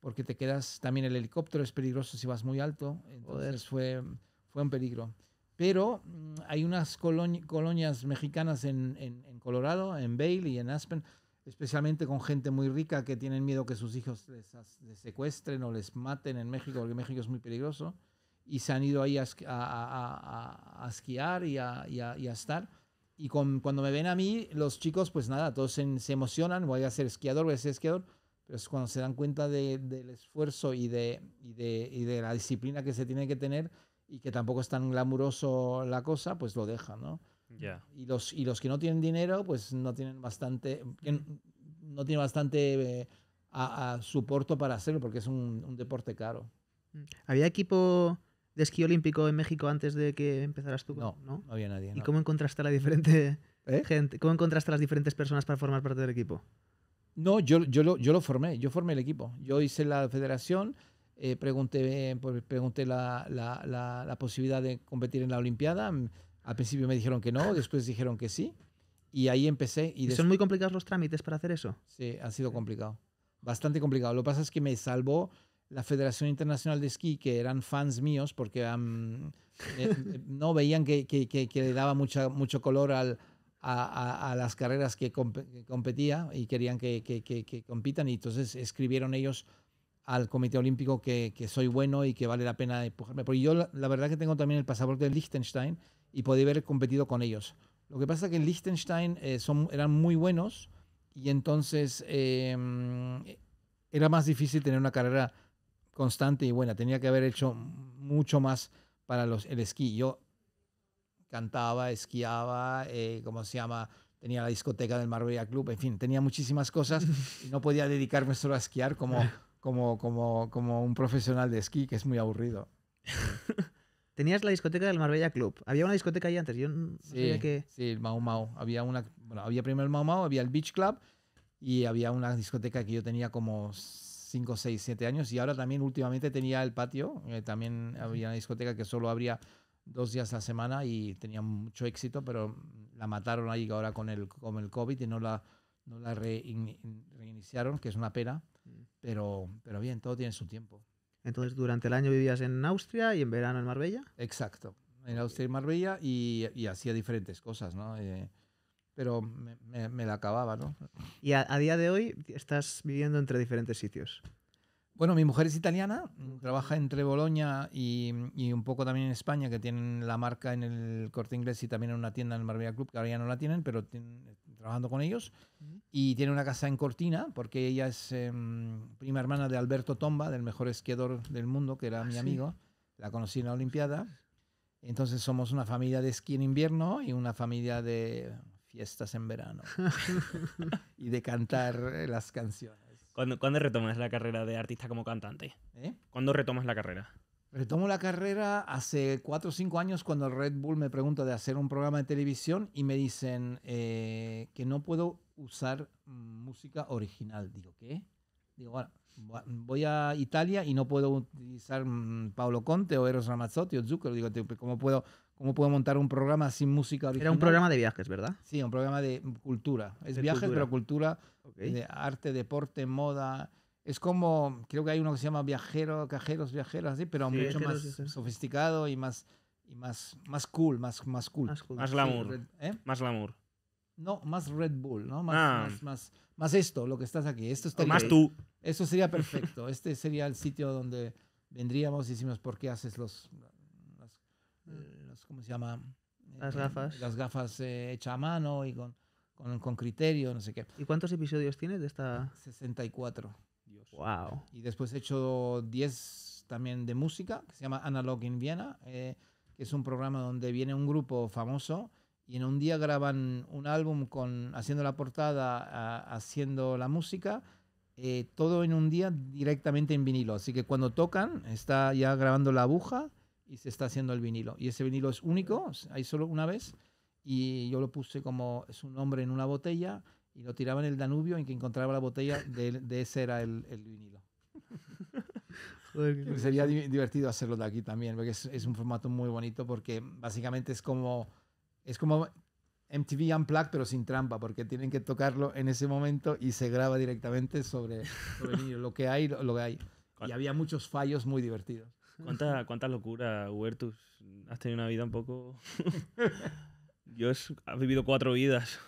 Porque te quedas, también el helicóptero es peligroso si vas muy alto, entonces fue, fue un peligro. Pero hay unas coloni colonias mexicanas en, en, en Colorado, en Vail y en Aspen, especialmente con gente muy rica que tienen miedo que sus hijos les, les secuestren o les maten en México, porque México es muy peligroso, y se han ido ahí a, a, a, a esquiar y a, y a, y a estar. Y con, cuando me ven a mí, los chicos, pues nada, todos se, se emocionan, voy a ser esquiador, voy a ser esquiador, pero es cuando se dan cuenta de, del esfuerzo y de, y, de, y de la disciplina que se tiene que tener y que tampoco es tan glamuroso la cosa, pues lo dejan, ¿no? Yeah. Y, los, y los que no tienen dinero, pues no tienen bastante, no tienen bastante eh, a, a soporte para hacerlo porque es un, un deporte caro. ¿Había equipo de esquí olímpico en México antes de que empezaras tú? No, no, no había nadie. ¿Y no. cómo encontraste a la diferente ¿Eh? gente? ¿Cómo encontraste a las diferentes personas para formar parte del equipo? No, yo, yo, lo, yo lo formé, yo formé el equipo. Yo hice la federación, eh, pregunté, pregunté la, la, la, la posibilidad de competir en la Olimpiada. Al principio me dijeron que no, después dijeron que sí. Y ahí empecé. Y ¿Y ¿Son muy complicados los trámites para hacer eso? Sí, ha sido sí. complicado. Bastante complicado. Lo que pasa es que me salvó la Federación Internacional de Esquí, que eran fans míos, porque um, eh, no veían que, que, que, que le daba mucha, mucho color al... A, a, a las carreras que, comp que competía y querían que, que, que, que compitan, y entonces escribieron ellos al Comité Olímpico que, que soy bueno y que vale la pena empujarme. Porque yo la, la verdad que tengo también el pasaporte de Liechtenstein y podía haber competido con ellos. Lo que pasa es que en Liechtenstein eh, son, eran muy buenos y entonces eh, era más difícil tener una carrera constante y buena. Tenía que haber hecho mucho más para los, el esquí. Yo cantaba, esquiaba, eh, ¿cómo se llama? Tenía la discoteca del Marbella Club, en fin, tenía muchísimas cosas y no podía dedicarme solo a esquiar como, como, como, como un profesional de esquí, que es muy aburrido. Tenías la discoteca del Marbella Club. Había una discoteca ahí antes, yo no sí, sabía que... Sí, el Mau Mau. Había, una, bueno, había primero el Mau Mau, había el Beach Club y había una discoteca que yo tenía como cinco, seis, siete años, y ahora también últimamente tenía el patio, eh, también había una discoteca que solo habría dos días a la semana y tenía mucho éxito, pero la mataron ahí ahora con el, con el COVID y no la, no la rein, reiniciaron, que es una pena, pero, pero bien, todo tiene su tiempo. Entonces durante el año vivías en Austria y en verano en Marbella. Exacto, en Austria y Marbella y, y hacía diferentes cosas, ¿no? Eh, pero me, me, me la acababa, ¿no? Y a, a día de hoy estás viviendo entre diferentes sitios. Bueno, mi mujer es italiana, trabaja entre Bolonia y, y un poco también en España, que tienen la marca en el Corte Inglés y también en una tienda en el Marbella Club, que ahora ya no la tienen, pero tienen, trabajando con ellos. Y tiene una casa en Cortina, porque ella es eh, prima hermana de Alberto Tomba, del mejor esquiador del mundo, que era ah, mi amigo. ¿Sí? La conocí en la Olimpiada. Entonces somos una familia de esquí en invierno y una familia de fiestas en verano y de cantar las canciones. ¿Cuándo, ¿Cuándo retomas la carrera de artista como cantante? ¿Eh? ¿Cuándo retomas la carrera? Retomo la carrera hace cuatro o cinco años, cuando el Red Bull me pregunta de hacer un programa de televisión y me dicen eh, que no puedo usar música original. Digo, ¿qué? Digo, bueno, voy a Italia y no puedo utilizar Paolo Conte o Eros Ramazzotti o Zucchero. Digo, ¿cómo puedo, ¿cómo puedo montar un programa sin música original? Era un programa de viajes, ¿verdad? Sí, un programa de cultura. Es de viajes, cultura. pero cultura... Okay. De arte, deporte, moda. Es como, creo que hay uno que se llama viajero, cajeros, viajeros, así, pero sí, mucho viajeros, más sí, sí. sofisticado y más, y más, más cool, más, más cool. Más, cool. más glamour. Sí, ¿eh? Más glamour. No, más Red Bull, ¿no? Más, ah. más, más, más esto, lo que estás aquí. Esto estaría, más tú. Eso sería perfecto. Este sería el sitio donde vendríamos y decimos, ¿por qué haces los, los, los ¿cómo se llama? Las eh, gafas. Las gafas eh, hechas a mano y con... Con, con criterio, no sé qué. ¿Y cuántos episodios tienes de esta...? sesenta y cuatro. Dios. Wow. Y después he hecho diez también de música, que se llama Analog in Vienna, eh, que es un programa donde viene un grupo famoso y en un día graban un álbum con, haciendo la portada, a, haciendo la música, eh, todo en un día directamente en vinilo. Así que cuando tocan está ya grabando la aguja y se está haciendo el vinilo. Y ese vinilo es único, hay solo una vez, y yo lo puse como su nombre en una botella y lo tiraba en el Danubio, en que encontraba la botella, de, de ese era el, el vinilo. Joder, sería divertido hacerlo de aquí también, porque es, es un formato muy bonito, porque básicamente es como, es como M T V Unplugged, pero sin trampa, porque tienen que tocarlo en ese momento y se graba directamente sobre, sobre el vinilo, lo que hay, lo, lo que hay. Y había muchos fallos muy divertidos. ¿Cuánta, cuánta locura, Hubertus? Has tenido una vida un poco... Yo es, has vivido cuatro vidas.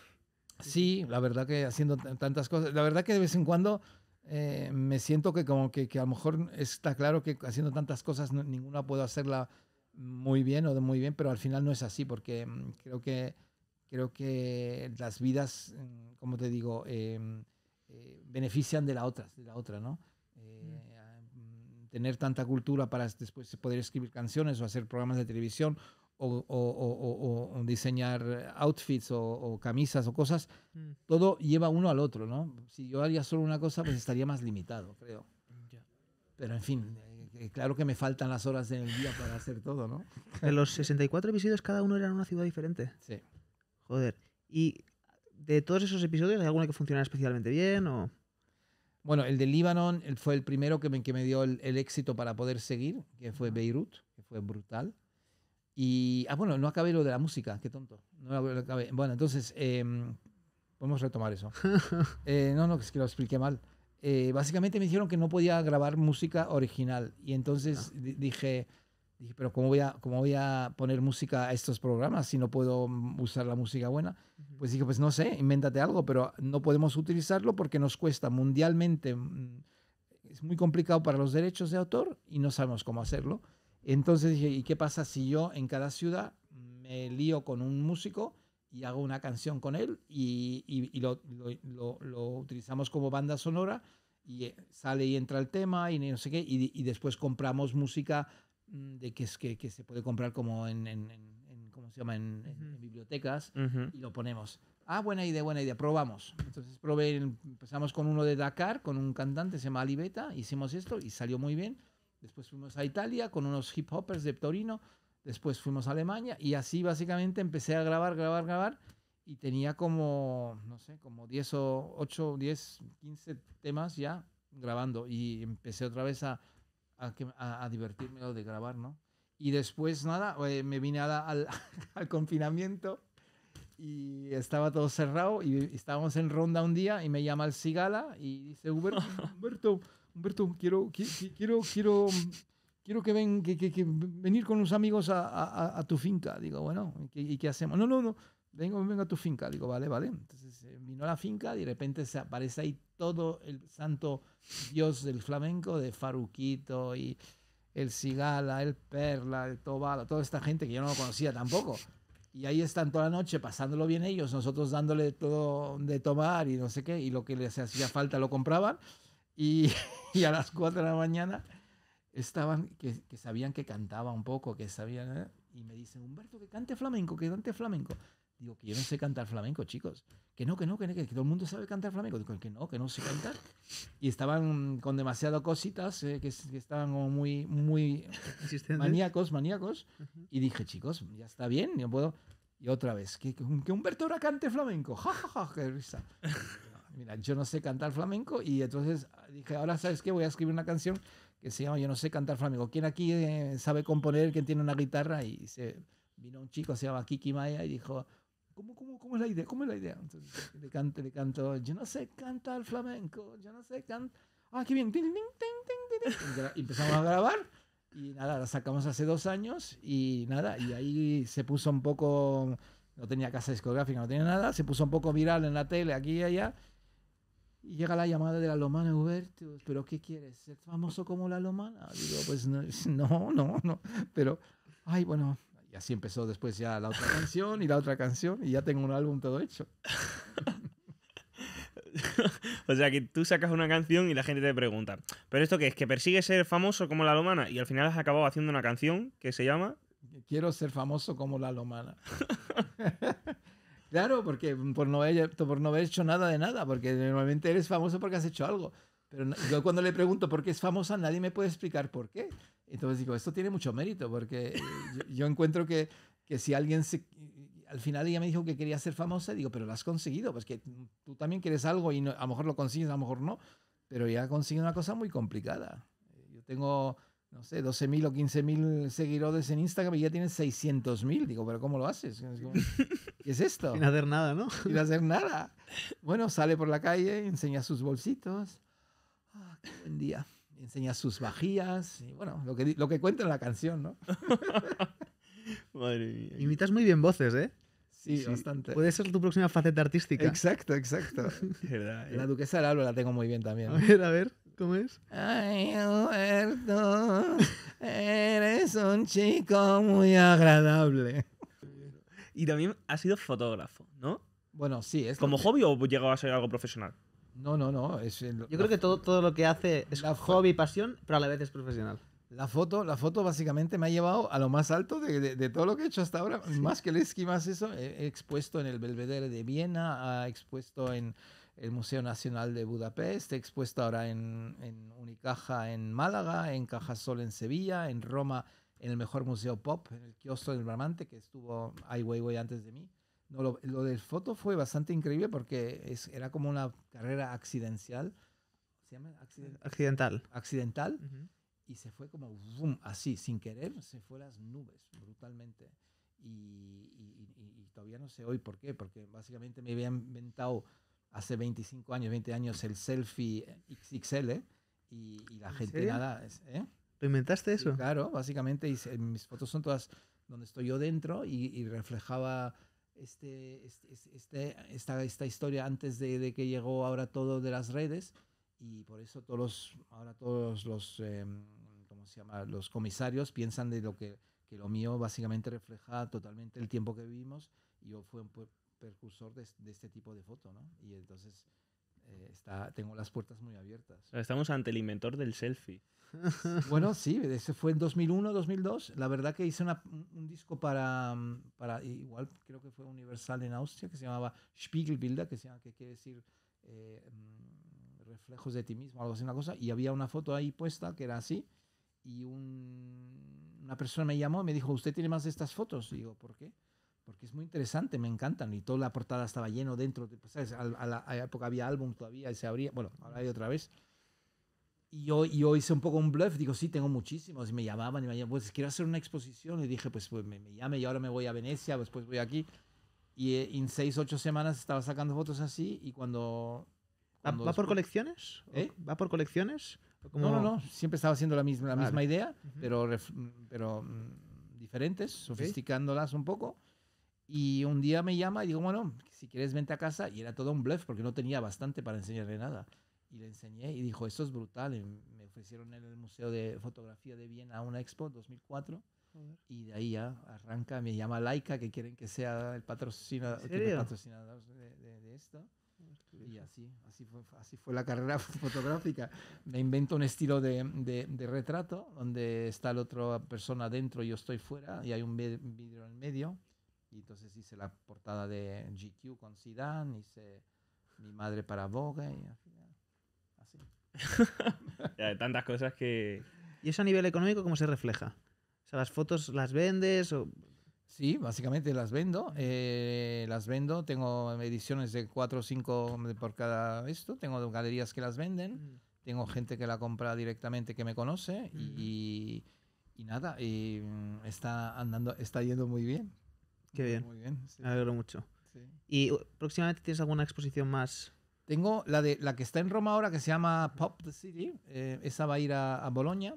Sí, la verdad que haciendo tantas cosas. La verdad que de vez en cuando eh, me siento que como que, que a lo mejor está claro que haciendo tantas cosas no, ninguna puedo hacerla muy bien o de muy bien, pero al final no es así, porque creo que, creo que las vidas, como te digo, eh, eh, benefician de la otra, de la otra, ¿no? Eh, mm. Tener tanta cultura para después poder escribir canciones o hacer programas de televisión o, o, o, o, o diseñar outfits o, o camisas o cosas, mm. todo lleva uno al otro, ¿no? Si yo haría solo una cosa, pues estaría más limitado, creo. Yeah. Pero, en fin, eh, claro que me faltan las horas del día para hacer todo, ¿no? De los sesenta y cuatro episodios, cada uno era en una ciudad diferente. Sí. Joder. ¿Y de todos esos episodios hay alguna que funcionara especialmente bien o...? Bueno, el de Líbano fue el primero que me, que me dio el, el éxito para poder seguir, que fue Beirut, que fue brutal. Y, ah, bueno, no acabé lo de la música, qué tonto. No lo acabé. Bueno, entonces, eh, podemos retomar eso. Eh, no, no, es que lo expliqué mal. Eh, básicamente me dijeron que no podía grabar música original. Y entonces ah. dije, dije, pero ¿cómo voy, a, ¿cómo voy a poner música a estos programas si no puedo usar la música buena? Pues dije, pues no sé, invéntate algo, pero no podemos utilizarlo porque nos cuesta mundialmente. Es muy complicado para los derechos de autor y no sabemos cómo hacerlo. Entonces dije, ¿y qué pasa si yo en cada ciudad me lío con un músico y hago una canción con él y, y, y lo, lo, lo, lo utilizamos como banda sonora y sale y entra el tema y no sé qué, y, y después compramos música de que, es, que, que se puede comprar como en... en, en se llama en, en, en bibliotecas, uh-huh. y lo ponemos. Ah, buena idea, buena idea, probamos. Entonces probé, empezamos con uno de Dakar, con un cantante, se llama Ali Beta, hicimos esto y salió muy bien. Después fuimos a Italia con unos hip hoppers de Torino, después fuimos a Alemania y así básicamente empecé a grabar, grabar, grabar y tenía como, no sé, como diez o ocho, diez, quince temas ya grabando y empecé otra vez a, a, a, a divertirme lo de grabar, ¿no? Y después, nada, eh, me vine la, al, al confinamiento y estaba todo cerrado y estábamos en Ronda un día y me llama El Cigala y dice, Huberto, Huberto, Huberto quiero, qui, quiero, quiero, quiero que, ven, que, que, que venir con unos amigos a, a, a tu finca. Digo, bueno, ¿y, y qué hacemos? No, no, no, vengo, vengo a tu finca. Digo, vale, vale. Entonces eh, vino a la finca y de repente se aparece ahí todo el santo dios del flamenco, de Faruquito y... El Cigala, el Perla, el Tobala, toda esta gente que yo no lo conocía tampoco. Y ahí están toda la noche pasándolo bien ellos, nosotros dándole todo de tomar y no sé qué, y lo que les hacía falta lo compraban. Y, y a las cuatro de la mañana estaban, que, que sabían que cantaba un poco, que sabían, ¿eh? Y me dicen, Humberto, que cante flamenco, que cante flamenco. Digo, que yo no sé cantar flamenco, chicos. Que no, que no, que, que, que todo el mundo sabe cantar flamenco. Digo, que no, que no sé cantar. Y estaban con demasiadas cositas, eh, que, que estaban como muy, muy maníacos, maníacos. Uh-huh. Y dije, chicos, ya está bien, yo puedo. Y otra vez, que, que, que Humberto ahora cante flamenco. Ja, ja, ja, qué risa. Mira, yo no sé cantar flamenco. Y entonces dije, ahora, ¿sabes qué? Voy a escribir una canción que se llama Yo no sé cantar flamenco. ¿Quién aquí eh, sabe componer? ¿Quién tiene una guitarra? Y se vino un chico, se llama Kiki Maya, y dijo... ¿Cómo, cómo, ¿Cómo es la idea? ¿Cómo es la idea? Entonces le canto, le canto, yo no sé cantar flamenco, yo no sé cantar... ¡Ah, qué bien! Y empezamos a grabar y nada, la sacamos hace dos años y nada, y ahí se puso un poco... No tenía casa discográfica, no tenía nada, se puso un poco viral en la tele, aquí y allá. Y llega la llamada de La Lomana, Hubertus, ¿pero qué quieres? ¿Ser famoso como La Lomana? Digo, pues no, no, no, no. Pero, ay, bueno... Y así empezó después ya la otra canción y la otra canción y ya tengo un álbum todo hecho. O sea, que tú sacas una canción y la gente te pregunta, ¿pero esto qué es? ¿Que persigues ser famoso como La Lomana? Y al final has acabado haciendo una canción que se llama... quiero ser famoso como La Lomana. Claro, porque por no, haber, por no haber hecho nada de nada, porque normalmente eres famoso porque has hecho algo. Pero yo cuando le pregunto por qué es famosa, nadie me puede explicar por qué. Entonces digo, esto tiene mucho mérito, porque yo, yo encuentro que, que si alguien se... Al final ella me dijo que quería ser famosa, digo, pero lo has conseguido, pues que tú también quieres algo y no, a lo mejor lo consigues, a lo mejor no, pero ella consigue una cosa muy complicada. Yo tengo, no sé, doce mil o quince mil seguidores en Instagram y ya tienes seiscientos mil. Digo, pero ¿cómo lo haces? ¿Qué es esto? Sin hacer nada, ¿no? Sin hacer nada. Bueno, sale por la calle, enseña sus bolsitos. Ah, qué buen día. Enseña sus vajillas. Y bueno, lo que, lo que cuenta en la canción, ¿no? Madre mía. Imitas muy bien voces, ¿eh? Sí, sí, bastante. Puede ser tu próxima faceta artística. Exacto, exacto. Verdad, ¿eh? La duquesa de Alba la tengo muy bien también. A ver, a ver, ¿cómo es? Ay, Huberto, eres un chico muy agradable. Y también has sido fotógrafo, ¿no? Bueno, sí. Es ¿Como que... hobby o llegó a ser algo profesional? No, no, no. Es el... Yo creo que todo, todo lo que hace es la hobby y pasión, pero a la vez es profesional. La foto, la foto básicamente me ha llevado a lo más alto de, de, de todo lo que he hecho hasta ahora. Sí. Más que el esquí, más eso. He, he expuesto en el Belvedere de Viena, he expuesto en el Museo Nacional de Budapest, he expuesto ahora en, en Unicaja en Málaga, en Cajasol en Sevilla, en Roma en el mejor museo pop, en el kiosco del Bramante, que estuvo Ai Weiwei antes de mí. No, lo, lo de foto fue bastante increíble porque es, era como una carrera accidental. ¿Se llama? Accident accidental. Accidental. Uh-huh. Y se fue como boom, así, sin querer, se fue a las nubes brutalmente. Y, y, y, y todavía no sé hoy por qué, porque básicamente me había inventado hace veinticinco años, veinte años el selfie equis equis ele y, y la gente serio? Nada. ¿Eh? ¿Lo inventaste eso? Y claro, básicamente hice, mis fotos son todas donde estoy yo dentro y, y reflejaba este, este, este, esta, esta historia antes de, de que llegó ahora todo de las redes. Y por eso todos los, ahora todos los, eh, ¿cómo se llama? Los comisarios piensan de lo que, que lo mío básicamente refleja totalmente el tiempo que vivimos. Y yo fui un precursor de, de este tipo de foto, ¿no? Y entonces eh, está, tengo las puertas muy abiertas. Estamos ante el inventor del selfie. Bueno, sí, ese fue en dos mil uno, dos mil dos. La verdad que hice una, un disco para, para, igual creo que fue Universal en Austria, que se llamaba Spiegelbilder, que, se llama, que quiere decir... Eh, reflejos de ti mismo, algo así, una cosa, y había una foto ahí puesta que era así, y un, una persona me llamó y me dijo, ¿usted tiene más de estas fotos? Y digo, ¿por qué? Porque es muy interesante, me encantan, y toda la portada estaba lleno dentro, de, pues, ¿sabes? A, a la a época había álbum todavía, y se abría, bueno, ahora hay otra vez, y yo, yo hice un poco un bluff, digo, sí, tengo muchísimos, y me llamaban, y me llamaban, pues quiero hacer una exposición, y dije, pues, pues me, me llame, y ahora me voy a Venecia, después voy aquí, y en seis, ocho semanas estaba sacando fotos así, y cuando... ¿Va por, ¿Eh? ¿Va por colecciones? ¿Va por colecciones? No, no, no. Siempre estaba haciendo la misma, la vale. misma idea, uh-huh. pero, ref, pero mm, diferentes, sofisticándolas okay. un poco. Y un día me llama y digo, bueno, si quieres vente a casa. Y era todo un bluff porque no tenía bastante para enseñarle nada. Y le enseñé y dijo, esto es brutal. Y me ofrecieron en el Museo de Fotografía de Viena una expo dos mil cuatro. Uh-huh. Y de ahí ya arranca, me llama Laika, que quieren que sea el patrocinador, el patrocinador de, de, de esto. Y así, así, fue, así fue la carrera fotográfica. Me invento un estilo de, de, de retrato donde está la otra persona dentro y yo estoy fuera y hay un vidrio en medio. Y entonces hice la portada de G Q con Zidane, hice mi madre para Vogue y al final, así. Ya, tantas cosas que... ¿Y eso a nivel económico cómo se refleja? O sea, ¿las fotos las vendes o...? Sí, básicamente las vendo, eh, las vendo, tengo ediciones de cuatro o cinco por cada esto, tengo galerías que las venden, mm. tengo gente que la compra directamente que me conoce mm. y, y nada, y está andando, está yendo muy bien. Qué bien, muy bien, sí. Me alegro mucho. Sí. ¿Y próximamente tienes alguna exposición más? Tengo la, de, la que está en Roma ahora que se llama Pop the City, eh, esa va a ir a, a Bolonia.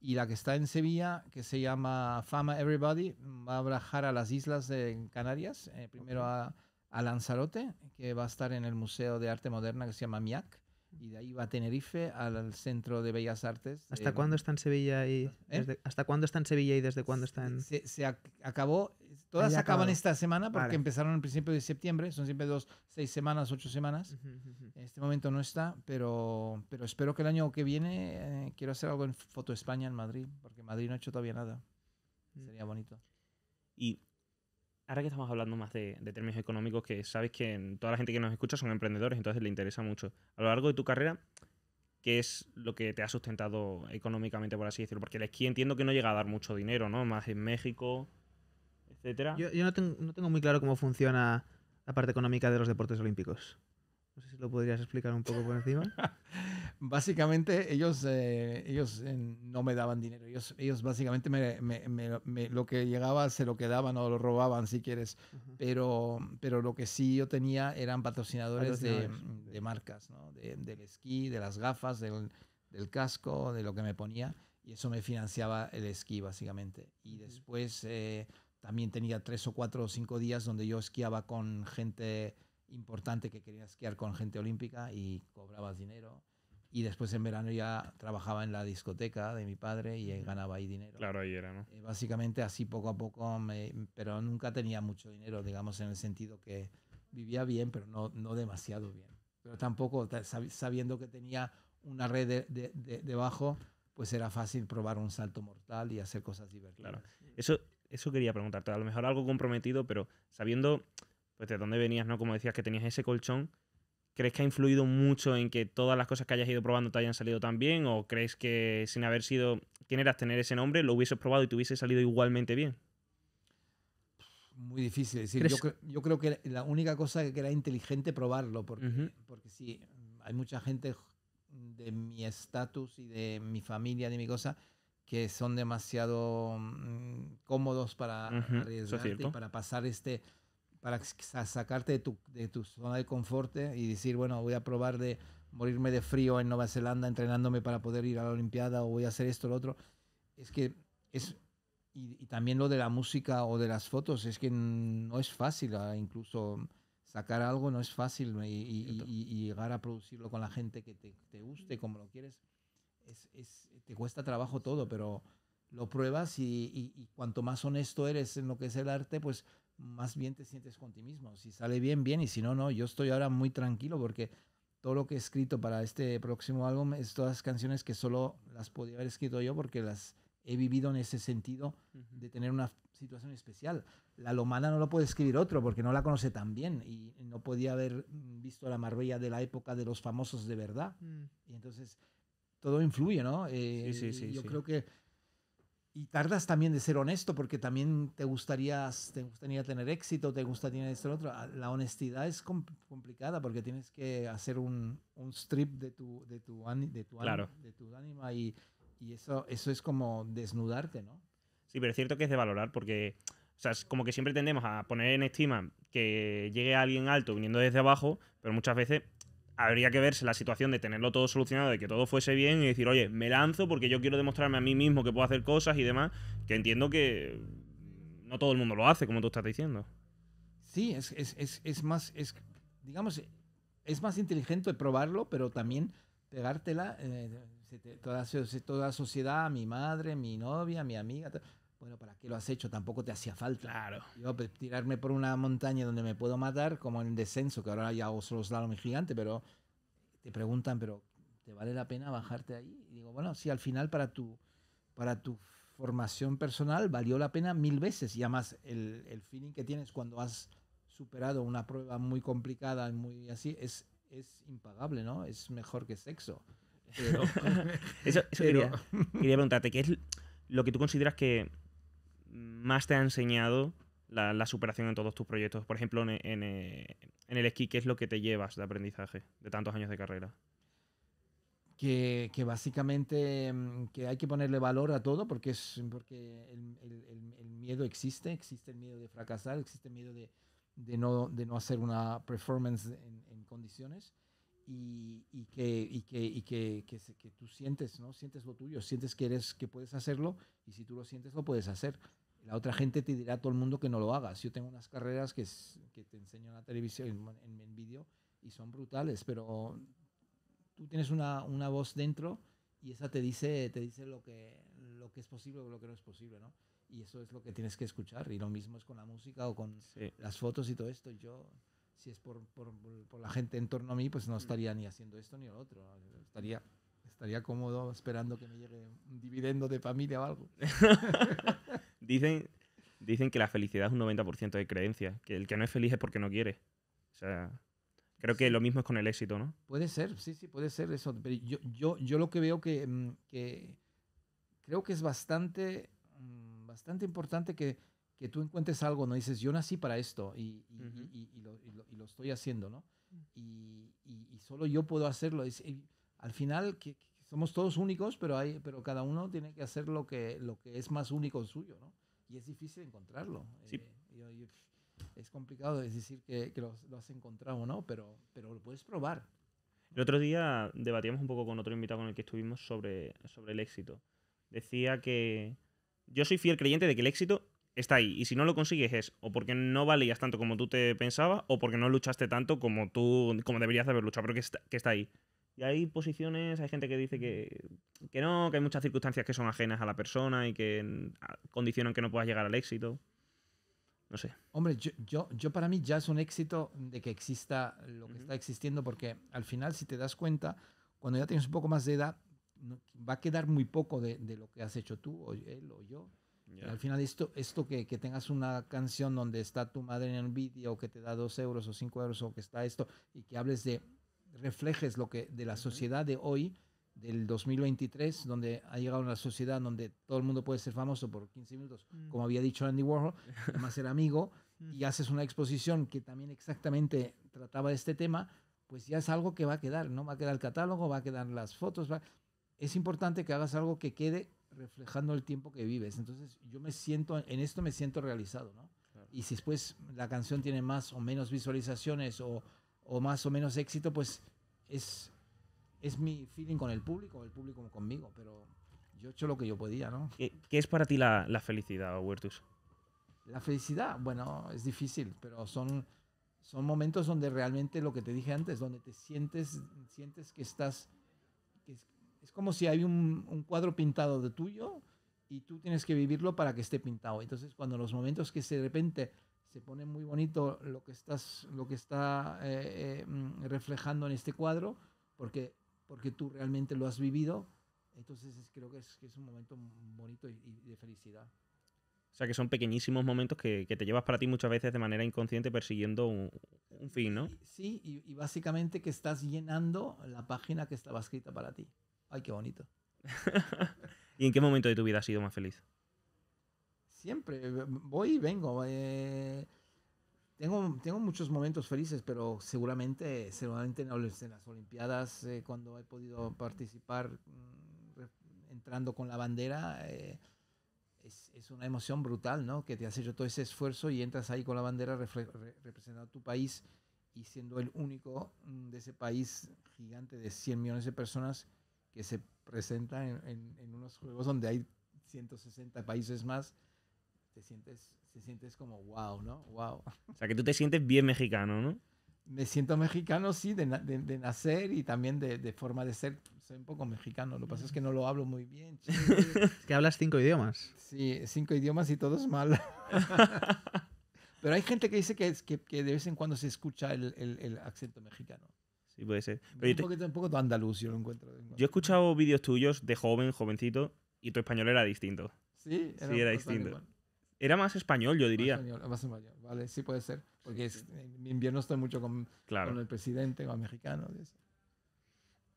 Y la que está en Sevilla, que se llama Fama Everybody, va a viajar a las islas de Canarias, eh, primero a, a Lanzarote, que va a estar en el Museo de Arte Moderna que se llama MIAC, y de ahí va a Tenerife, al, al Centro de Bellas Artes. ¿Hasta eh, cuándo está en Sevilla y ¿eh? desde, hasta cuándo está en Sevilla y desde cuándo está en...? Se, se ac acabó, todas se acaban acabado. esta semana porque vale. empezaron al principio de septiembre, son siempre dos, seis semanas, ocho semanas. Uh-huh, uh-huh. En este momento no está, pero, pero espero que el año que viene eh, quiero hacer algo en Foto España en Madrid, porque Madrid no ha hecho todavía nada. Mm. Sería bonito. Y ahora que estamos hablando más de, de términos económicos, que sabes que toda la gente que nos escucha son emprendedores, entonces le interesa mucho. A lo largo de tu carrera, ¿qué es lo que te ha sustentado económicamente, por así decirlo? Porque el esquí entiendo que no llega a dar mucho dinero, ¿no? Más en México, etcétera. Yo, yo no, tengo, no tengo muy claro cómo funciona la parte económica de los deportes olímpicos. No sé si lo podrías explicar un poco por encima. Básicamente, ellos, eh, ellos eh, no me daban dinero. Ellos, ellos básicamente me, me, me, me, lo que llegaba se lo quedaban o lo robaban, si quieres. Uh-huh. Pero, pero lo que sí yo tenía eran patrocinadores, patrocinadores. De, de marcas, ¿no? De, del esquí, de las gafas, del, del casco, de lo que me ponía. Y eso me financiaba el esquí, básicamente. Y después eh, también tenía tres o cuatro o cinco días donde yo esquiaba con gente importante que quería esquiar con gente olímpica y cobrabas dinero. Y después en verano ya trabajaba en la discoteca de mi padre y ganaba ahí dinero. Claro, ahí era, ¿no? Eh, básicamente así poco a poco, me, pero nunca tenía mucho dinero, digamos, en el sentido que vivía bien, pero no, no demasiado bien. Pero tampoco, sabiendo que tenía una red de, de, de, debajo, pues era fácil probar un salto mortal y hacer cosas divertidas. Claro. Eso, eso quería preguntarte, a lo mejor algo comprometido, pero sabiendo pues de dónde venías, ¿no? Como decías que tenías ese colchón, ¿crees que ha influido mucho en que todas las cosas que hayas ido probando te hayan salido tan bien? ¿O crees que sin haber sido quien eras, tener ese nombre, lo hubieses probado y te hubiese salido igualmente bien? Muy difícil decir. Yo, cre yo creo que la única cosa que era inteligente probarlo, porque, uh-huh. porque sí, hay mucha gente de mi estatus y de mi familia, de mi cosa, que son demasiado mm, cómodos para uh-huh. arriesgarte y para pasar este... para sacarte de tu, de tu zona de confort y decir, bueno, voy a probar de morirme de frío en Nueva Zelanda entrenándome para poder ir a la Olimpiada, o voy a hacer esto o lo otro. Es que es... Y, y también lo de la música o de las fotos, es que no es fácil, incluso sacar algo no es fácil y, y, y, y llegar a producirlo con la gente que te, te guste, como lo quieres. Es, es, te cuesta trabajo todo, pero lo pruebas y, y, y cuanto más honesto eres en lo que es el arte, pues más bien te sientes con ti mismo. Si sale bien, bien, y si no, no. Yo estoy ahora muy tranquilo porque todo lo que he escrito para este próximo álbum es todas canciones que solo las podía haber escrito yo porque las he vivido en ese sentido de tener una situación especial. La Lomana no lo puede escribir otro porque no la conoce tan bien y no podía haber visto la Marbella de la época de los famosos de verdad. Mm. Y entonces todo influye, ¿no? Eh, sí, sí, sí, yo sí. creo que Y tardas también de ser honesto porque también te gustaría, te gustaría tener éxito, te gusta tener esto y otro. La honestidad es compl complicada porque tienes que hacer un, un strip de tu, de tu, de tu, claro. ánima, de tu ánima y, y eso, eso es como desnudarte, ¿no? Sí, pero es cierto que es de valorar porque, o sea, es como que siempre tendemos a poner en estima que llegue alguien alto viniendo desde abajo, pero muchas veces habría que verse la situación de tenerlo todo solucionado, de que todo fuese bien y decir, oye, me lanzo porque yo quiero demostrarme a mí mismo que puedo hacer cosas y demás, que entiendo que no todo el mundo lo hace, como tú estás diciendo. Sí, es, es, es, es más, es, digamos, es más inteligente probarlo, pero también pegártela, eh, toda, toda sociedad, mi madre, mi novia, mi amiga... Bueno, ¿para qué lo has hecho? Tampoco te hacía falta. Claro. Yo tirarme por una montaña donde me puedo matar, como en el descenso, que ahora ya os los da lo gigante, pero te preguntan, pero ¿te vale la pena bajarte ahí? Y digo, bueno, sí, al final para tu, para tu formación personal valió la pena mil veces. Y además el, el feeling que tienes cuando has superado una prueba muy complicada, muy así, es, es impagable, ¿no? Es mejor que sexo. Pero, eso eso pero... Quería, quería preguntarte, ¿qué es lo que tú consideras que más te ha enseñado la, la superación en todos tus proyectos? Por ejemplo, en, en, en el esquí, ¿qué es lo que te llevas de aprendizaje de tantos años de carrera? Que, que básicamente que hay que ponerle valor a todo porque, es, porque el, el, el miedo existe, existe el miedo de fracasar, existe el miedo de, de, no, de no hacer una performance en, en condiciones y, y, que, y, que, y que, que, que, que tú sientes, ¿no? Sientes lo tuyo, sientes que, eres, que puedes hacerlo y si tú lo sientes lo puedes hacer. La otra gente te dirá a todo el mundo que no lo hagas. Yo tengo unas carreras que, es, que te enseño en la televisión, en, en, en vídeo, y son brutales, pero tú tienes una, una voz dentro y esa te dice, te dice lo, que, lo que es posible o lo que no es posible, ¿no? Y eso es lo que tienes que escuchar. Y lo mismo es con la música o con sí. las fotos y todo esto. Yo, si es por, por, por la gente en torno a mí, pues no estaría ni haciendo esto ni lo otro. Estaría, estaría cómodo esperando que me llegue un dividendo de familia o algo. Dicen, dicen que la felicidad es un noventa por ciento de creencia, que el que no es feliz es porque no quiere. O sea, creo que lo mismo es con el éxito, ¿no? Puede ser, sí, sí, puede ser eso. Pero yo, yo, yo lo que veo que, que creo que es bastante, bastante importante que, que tú encuentres algo, ¿no? Dices, yo nací para esto y, y, uh-huh. y, y, lo, y, lo, y lo estoy haciendo, ¿no? Y, y, y solo yo puedo hacerlo. Es, y al final, que, que somos todos únicos, pero, hay, pero cada uno tiene que hacer lo que, lo que es más único suyo, ¿no? Y es difícil encontrarlo. Sí. Eh, yo, yo, es complicado decir que, que lo, lo has encontrado, ¿no? Pero, pero lo puedes probar. El otro día debatíamos un poco con otro invitado con el que estuvimos sobre, sobre el éxito. Decía que yo soy fiel creyente de que el éxito está ahí. Y si no lo consigues es o porque no valías tanto como tú te pensabas o porque no luchaste tanto como tú como deberías haber luchado, pero que está, que está ahí. Y hay posiciones, hay gente que dice que, que no, que hay muchas circunstancias que son ajenas a la persona y que condicionan que no puedas llegar al éxito. No sé. Hombre, yo, yo, yo para mí ya es un éxito de que exista lo que uh-huh. está existiendo, porque al final, si te das cuenta, cuando ya tienes un poco más de edad, no, va a quedar muy poco de, de lo que has hecho tú, o él, o yo. Yeah. Al final, esto, esto que, que tengas una canción donde está tu madre en el vídeo, que te da dos euros o cinco euros, o que está esto, y que hables de, reflejes lo que de la uh-huh. sociedad de hoy, del dos mil veintitrés, donde ha llegado una sociedad donde todo el mundo puede ser famoso por quince minutos, mm. como había dicho Andy Warhol, además era amigo, mm. y haces una exposición que también exactamente trataba de este tema, pues ya es algo que va a quedar, ¿no? Va a quedar el catálogo, va a quedar las fotos. Va... Es importante que hagas algo que quede reflejando el tiempo que vives. Entonces, yo me siento, en esto me siento realizado, ¿no? Claro. Y si después la canción tiene más o menos visualizaciones o, o más o menos éxito, pues es... es mi feeling con el público, el público conmigo, pero yo he hecho lo que yo podía, ¿no? ¿Qué, qué es para ti la, la felicidad, Hubertus? La felicidad, bueno, es difícil, pero son, son momentos donde realmente lo que te dije antes, donde te sientes, sientes que estás... Que es, es como si hay un, un cuadro pintado de tuyo y tú tienes que vivirlo para que esté pintado. Entonces, cuando los momentos que de repente se pone muy bonito lo que, estás, lo que está eh, eh, reflejando en este cuadro, porque... porque tú realmente lo has vivido, entonces es, creo que es, que es un momento bonito y, y de felicidad. O sea, que son pequeñísimos momentos que, que te llevas para ti muchas veces de manera inconsciente persiguiendo un, un fin, ¿no? Sí, y, y básicamente que estás llenando la página que estaba escrita para ti. ¡Ay, qué bonito! ¿Y en qué momento de tu vida has sido más feliz? Siempre. Voy y vengo. Eh... Tengo, tengo muchos momentos felices, pero seguramente, seguramente en las Olimpiadas, eh, cuando he podido participar entrando con la bandera, eh, es, es una emoción brutal, ¿no? Que te has hecho todo ese esfuerzo y entras ahí con la bandera refle- re- representando a tu país y siendo el único de ese país gigante de cien millones de personas que se presentan en, en, en unos juegos donde hay ciento sesenta países más, te sientes... te sientes como wow, ¿no? Wow. O sea, que tú te sientes bien mexicano, ¿no? Me siento mexicano, sí, de, na de, de nacer y también de, de forma de ser. Soy un poco mexicano. Lo que pasa es que no lo hablo muy bien. Es que hablas cinco idiomas. Sí, cinco idiomas y todo es mal. Pero hay gente que dice que, es, que, que de vez en cuando se escucha el, el, el acento mexicano. Sí, puede ser. Pero un, te... poquito, un poco andaluz, yo lo encuentro. Yo he escuchado vídeos tuyos de joven, jovencito, y tu español era distinto. Sí, era, sí, era distinto. Igual. Era más español, yo diría. Más español, más español, vale, sí puede ser. Porque es, en invierno estoy mucho con, claro. con el presidente, con el mexicano. Eso.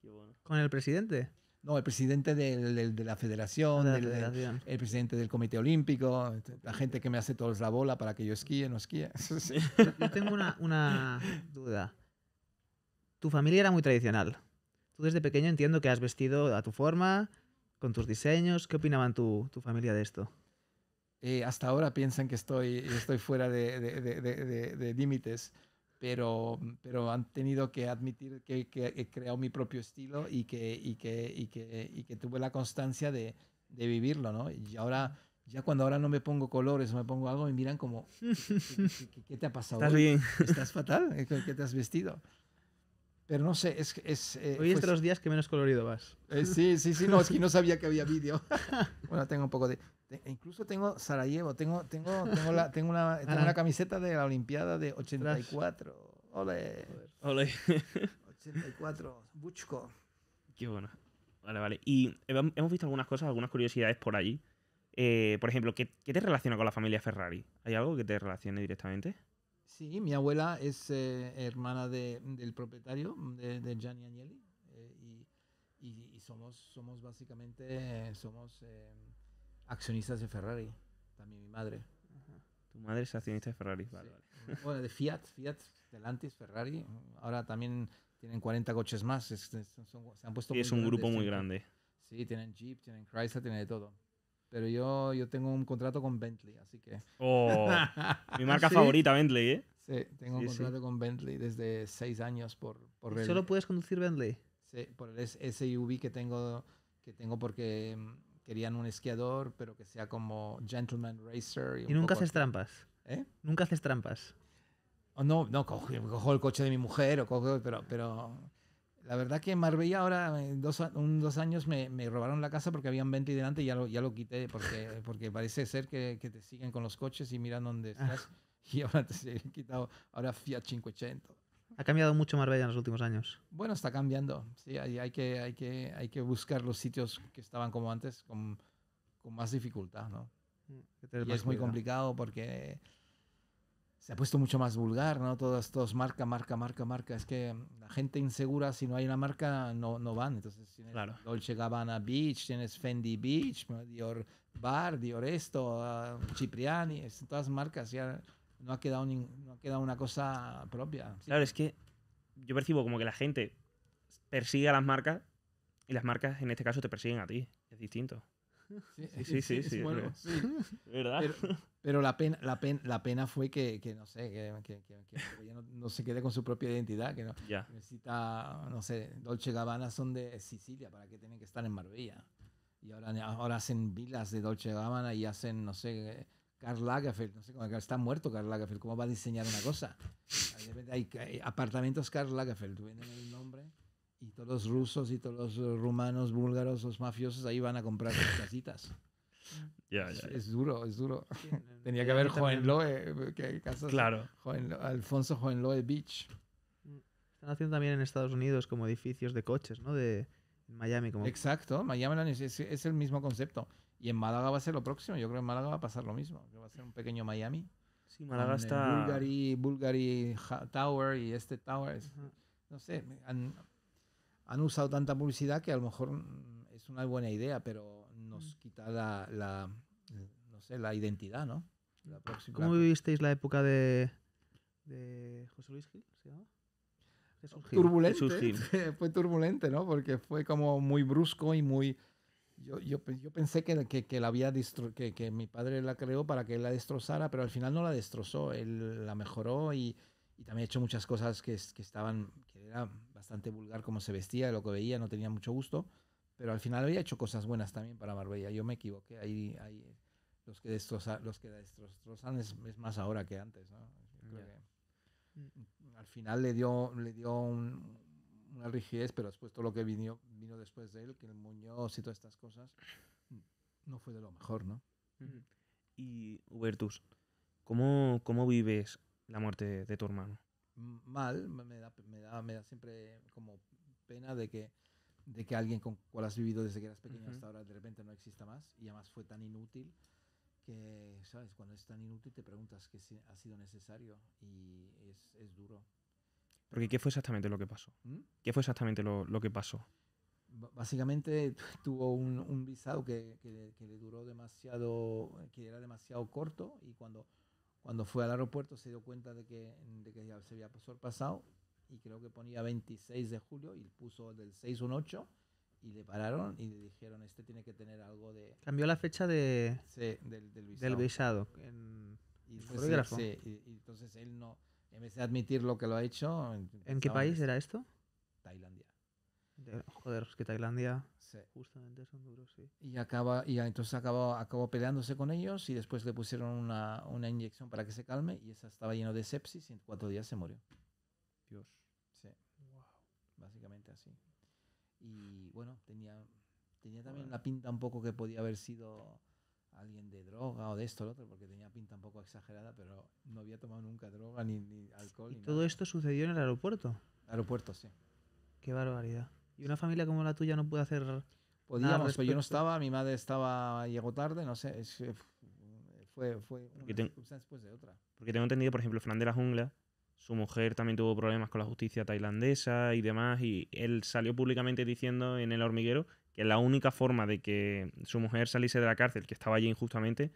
Qué bueno. ¿Con el presidente? No, el presidente del, del, de la federación, de la del, federación. El, el presidente del comité olímpico, la gente que me hace todos la bola para que yo esquíe, no esquíe. Sí. Yo tengo una, una duda. Tu familia era muy tradicional. Tú desde pequeño entiendo que has vestido a tu forma, con tus diseños. ¿Qué opinaban tu, tu familia de esto? Eh, hasta ahora piensan que estoy, estoy fuera de, de, de, de, de, de límites, pero, pero han tenido que admitir que, que he creado mi propio estilo y que, y que, y que, y que tuve la constancia de, de vivirlo, ¿no? Y ahora, ya cuando ahora no me pongo colores o me pongo algo, me miran como, ¿qué, qué, qué, qué te ha pasado? ¿Estás hoy? Bien. ¿Estás fatal? ¿Qué te has vestido? Pero no sé, es... es eh, hoy es pues, de los días que menos colorido vas. Eh, sí, sí, sí, no, es que no sabía que había vídeo. Bueno, tengo un poco de... E incluso tengo Sarajevo, tengo, tengo, tengo, la, tengo, una, tengo ah, una camiseta de la Olimpiada de ochenta y cuatro. Ole. Ole. ochenta y cuatro. Buchko. Qué bueno. Vale, vale. Y hemos visto algunas cosas, algunas curiosidades por allí. Eh, por ejemplo, ¿qué, ¿qué te relaciona con la familia Ferrari? ¿Hay algo que te relacione directamente? Sí, mi abuela es eh, hermana de, del propietario, de, de Gianni Agnelli, eh, y, y, y somos, somos básicamente eh, somos eh, accionistas de Ferrari, también mi madre. Ajá. Tu madre es accionista de Ferrari, vale, sí. Vale. Bueno, de Fiat, Fiat, Stellantis, Ferrari, ahora también tienen cuarenta coches más, es, es, son, se han puesto... Y es un grupo muy grande. Sí, tienen Jeep, tienen Chrysler, tienen de todo. Pero yo, yo tengo un contrato con Bentley, así que... Oh, mi marca sí. favorita, Bentley, ¿eh? Sí, tengo sí, un contrato sí. con Bentley desde seis años por... por el... ¿Solo puedes conducir Bentley? Sí, por el S U V que tengo, que tengo porque querían un esquiador, pero que sea como gentleman racer. ¿Y, ¿Y nunca haces así. trampas? ¿Eh? ¿Nunca haces trampas? Oh, no, no cojo, cojo el coche de mi mujer, o cojo, pero... pero... La verdad que en Marbella ahora, dos, un, dos años, me, me robaron la casa porque había un Bentley delante y ya lo, ya lo quité porque, porque parece ser que, que te siguen con los coches y miran dónde estás. Ah. Y ahora te he quitado ahora Fiat cincuecento. ¿Ha cambiado mucho Marbella en los últimos años? Bueno, está cambiando. Sí, hay, hay, que, hay, que, hay que buscar los sitios que estaban como antes con, con más dificultad, ¿no? Y es muy complicado porque... Se ha puesto mucho más vulgar, ¿no? Todos, todos marca, marca, marca, marca. Es que la gente insegura, si no hay una marca, no, no van. Entonces tienes claro. Dolce and Gabbana Beach, tienes Fendi Beach, Dior Bar, Dior esto, uh, Cipriani, es, todas marcas. Ya no ha quedado, ni, no ha quedado una cosa propia. ¿Sí? Claro, es que yo percibo como que la gente persigue a las marcas y las marcas en este caso te persiguen a ti. Es distinto. Sí, sí, sí, sí, sí, bueno, sí. ¿Verdad? Pero, pero la, pena, la, pena, la pena fue que, que no sé, que, que, que, que no, no se quede con su propia identidad, que no yeah. necesita, no sé, Dolce and Gabbana son de Sicilia, ¿para qué tienen que estar en Marbella? Y ahora, ahora hacen vilas de Dolce and Gabbana y hacen, no sé, Karl Lagerfeld, no sé, está muerto Karl Lagerfeld, ¿cómo va a diseñar una cosa? De repente hay, hay apartamentos Karl Lagerfeld, venden el nombre... Y todos los rusos y todos los rumanos, búlgaros, los mafiosos, ahí van a comprar sus casitas. Yeah, yeah, yeah. Es duro, es duro. Sí, tenía que haber Hohenlohe, que casas. Claro. Hohenlohe, Alfonso Hohenlohe Beach. Están haciendo también en Estados Unidos como edificios de coches, ¿no? De Miami. Como... Exacto, Miami es, es el mismo concepto. Y en Málaga va a ser lo próximo. Yo creo que en Málaga va a pasar lo mismo. Va a ser un pequeño Miami. Sí, Málaga está... Bulgari, Bulgari Tower y este Tower. Es, uh-huh. No sé, han... Han usado tanta publicidad que a lo mejor es una buena idea, pero nos quita la, la, no sé, la identidad, ¿no? La próxima. ¿Cómo vivisteis la época de, de José Luis Gil? ¿Se llama? Jesús Gil. Turbulente. Jesús Gil. Fue turbulente, ¿no? Porque fue como muy brusco y muy... Yo, yo, yo pensé que, que, que, la había destro... que, que mi padre la creó para que la destrozara, pero al final no la destrozó. Él la mejoró y, y también ha hecho muchas cosas que, que estaban... Que era, bastante vulgar como se vestía, lo que veía, no tenía mucho gusto, pero al final había hecho cosas buenas también para Marbella. Yo me equivoqué, ahí, ahí los que destrozan, los que destrozan es, es más ahora que antes, ¿no? Yo creo que al final le dio, le dio un, una rigidez, pero después todo lo que vino, vino después de él, que el Muñoz y todas estas cosas, no fue de lo mejor, ¿no? Y Hubertus, ¿cómo, cómo vives la muerte de, de tu hermano? Mal, me da, me da, me da siempre como pena de que, de que alguien con cual has vivido desde que eras pequeño uh-huh. hasta ahora de repente no exista más, y además fue tan inútil que, ¿sabes? Cuando es tan inútil te preguntas que si ha sido necesario y es, es duro. Porque ¿qué fue exactamente lo que pasó? ¿Mm? ¿Qué fue exactamente lo, lo que pasó? B- básicamente tuvo un, un visado que, que, que le duró demasiado, que era demasiado corto, y cuando... Cuando fue al aeropuerto se dio cuenta de que, de que ya se había sorpasado, y creo que ponía veintiséis de julio y puso del seis uno ocho y le pararon y le dijeron, este tiene que tener algo de... Cambió la fecha de, sí, del, del visado. Del visado en, y, entonces, sí, sí, y, y entonces él no, en vez de admitir lo que lo ha hecho... ¿En qué país era esto? Tailandia. De, joder, es que Tailandia sí. justamente son duros, sí. Y, acaba, y entonces acabó, acabó peleándose con ellos y después le pusieron una, una inyección para que se calme y esa estaba lleno de sepsis y en cuatro días se murió. Dios. Sí. Wow. Básicamente así. Y bueno, tenía, tenía también bueno. la pinta un poco que podía haber sido alguien de droga o de esto o lo otro, porque tenía pinta un poco exagerada, pero no había tomado nunca droga ni, ni alcohol. ¿Y ni todo nada. Esto sucedió en el aeropuerto? Aeropuerto, sí. Qué barbaridad. ¿Y una familia como la tuya no puede hacer Podíamos, pero yo no estaba, mi madre estaba, llegó tarde, no sé, es, fue, fue una ten, circunstancia después de otra. Porque tengo entendido, por ejemplo, Fran de la Jungla, su mujer también tuvo problemas con la justicia tailandesa y demás, y él salió públicamente diciendo en El Hormiguero que la única forma de que su mujer saliese de la cárcel, que estaba allí injustamente,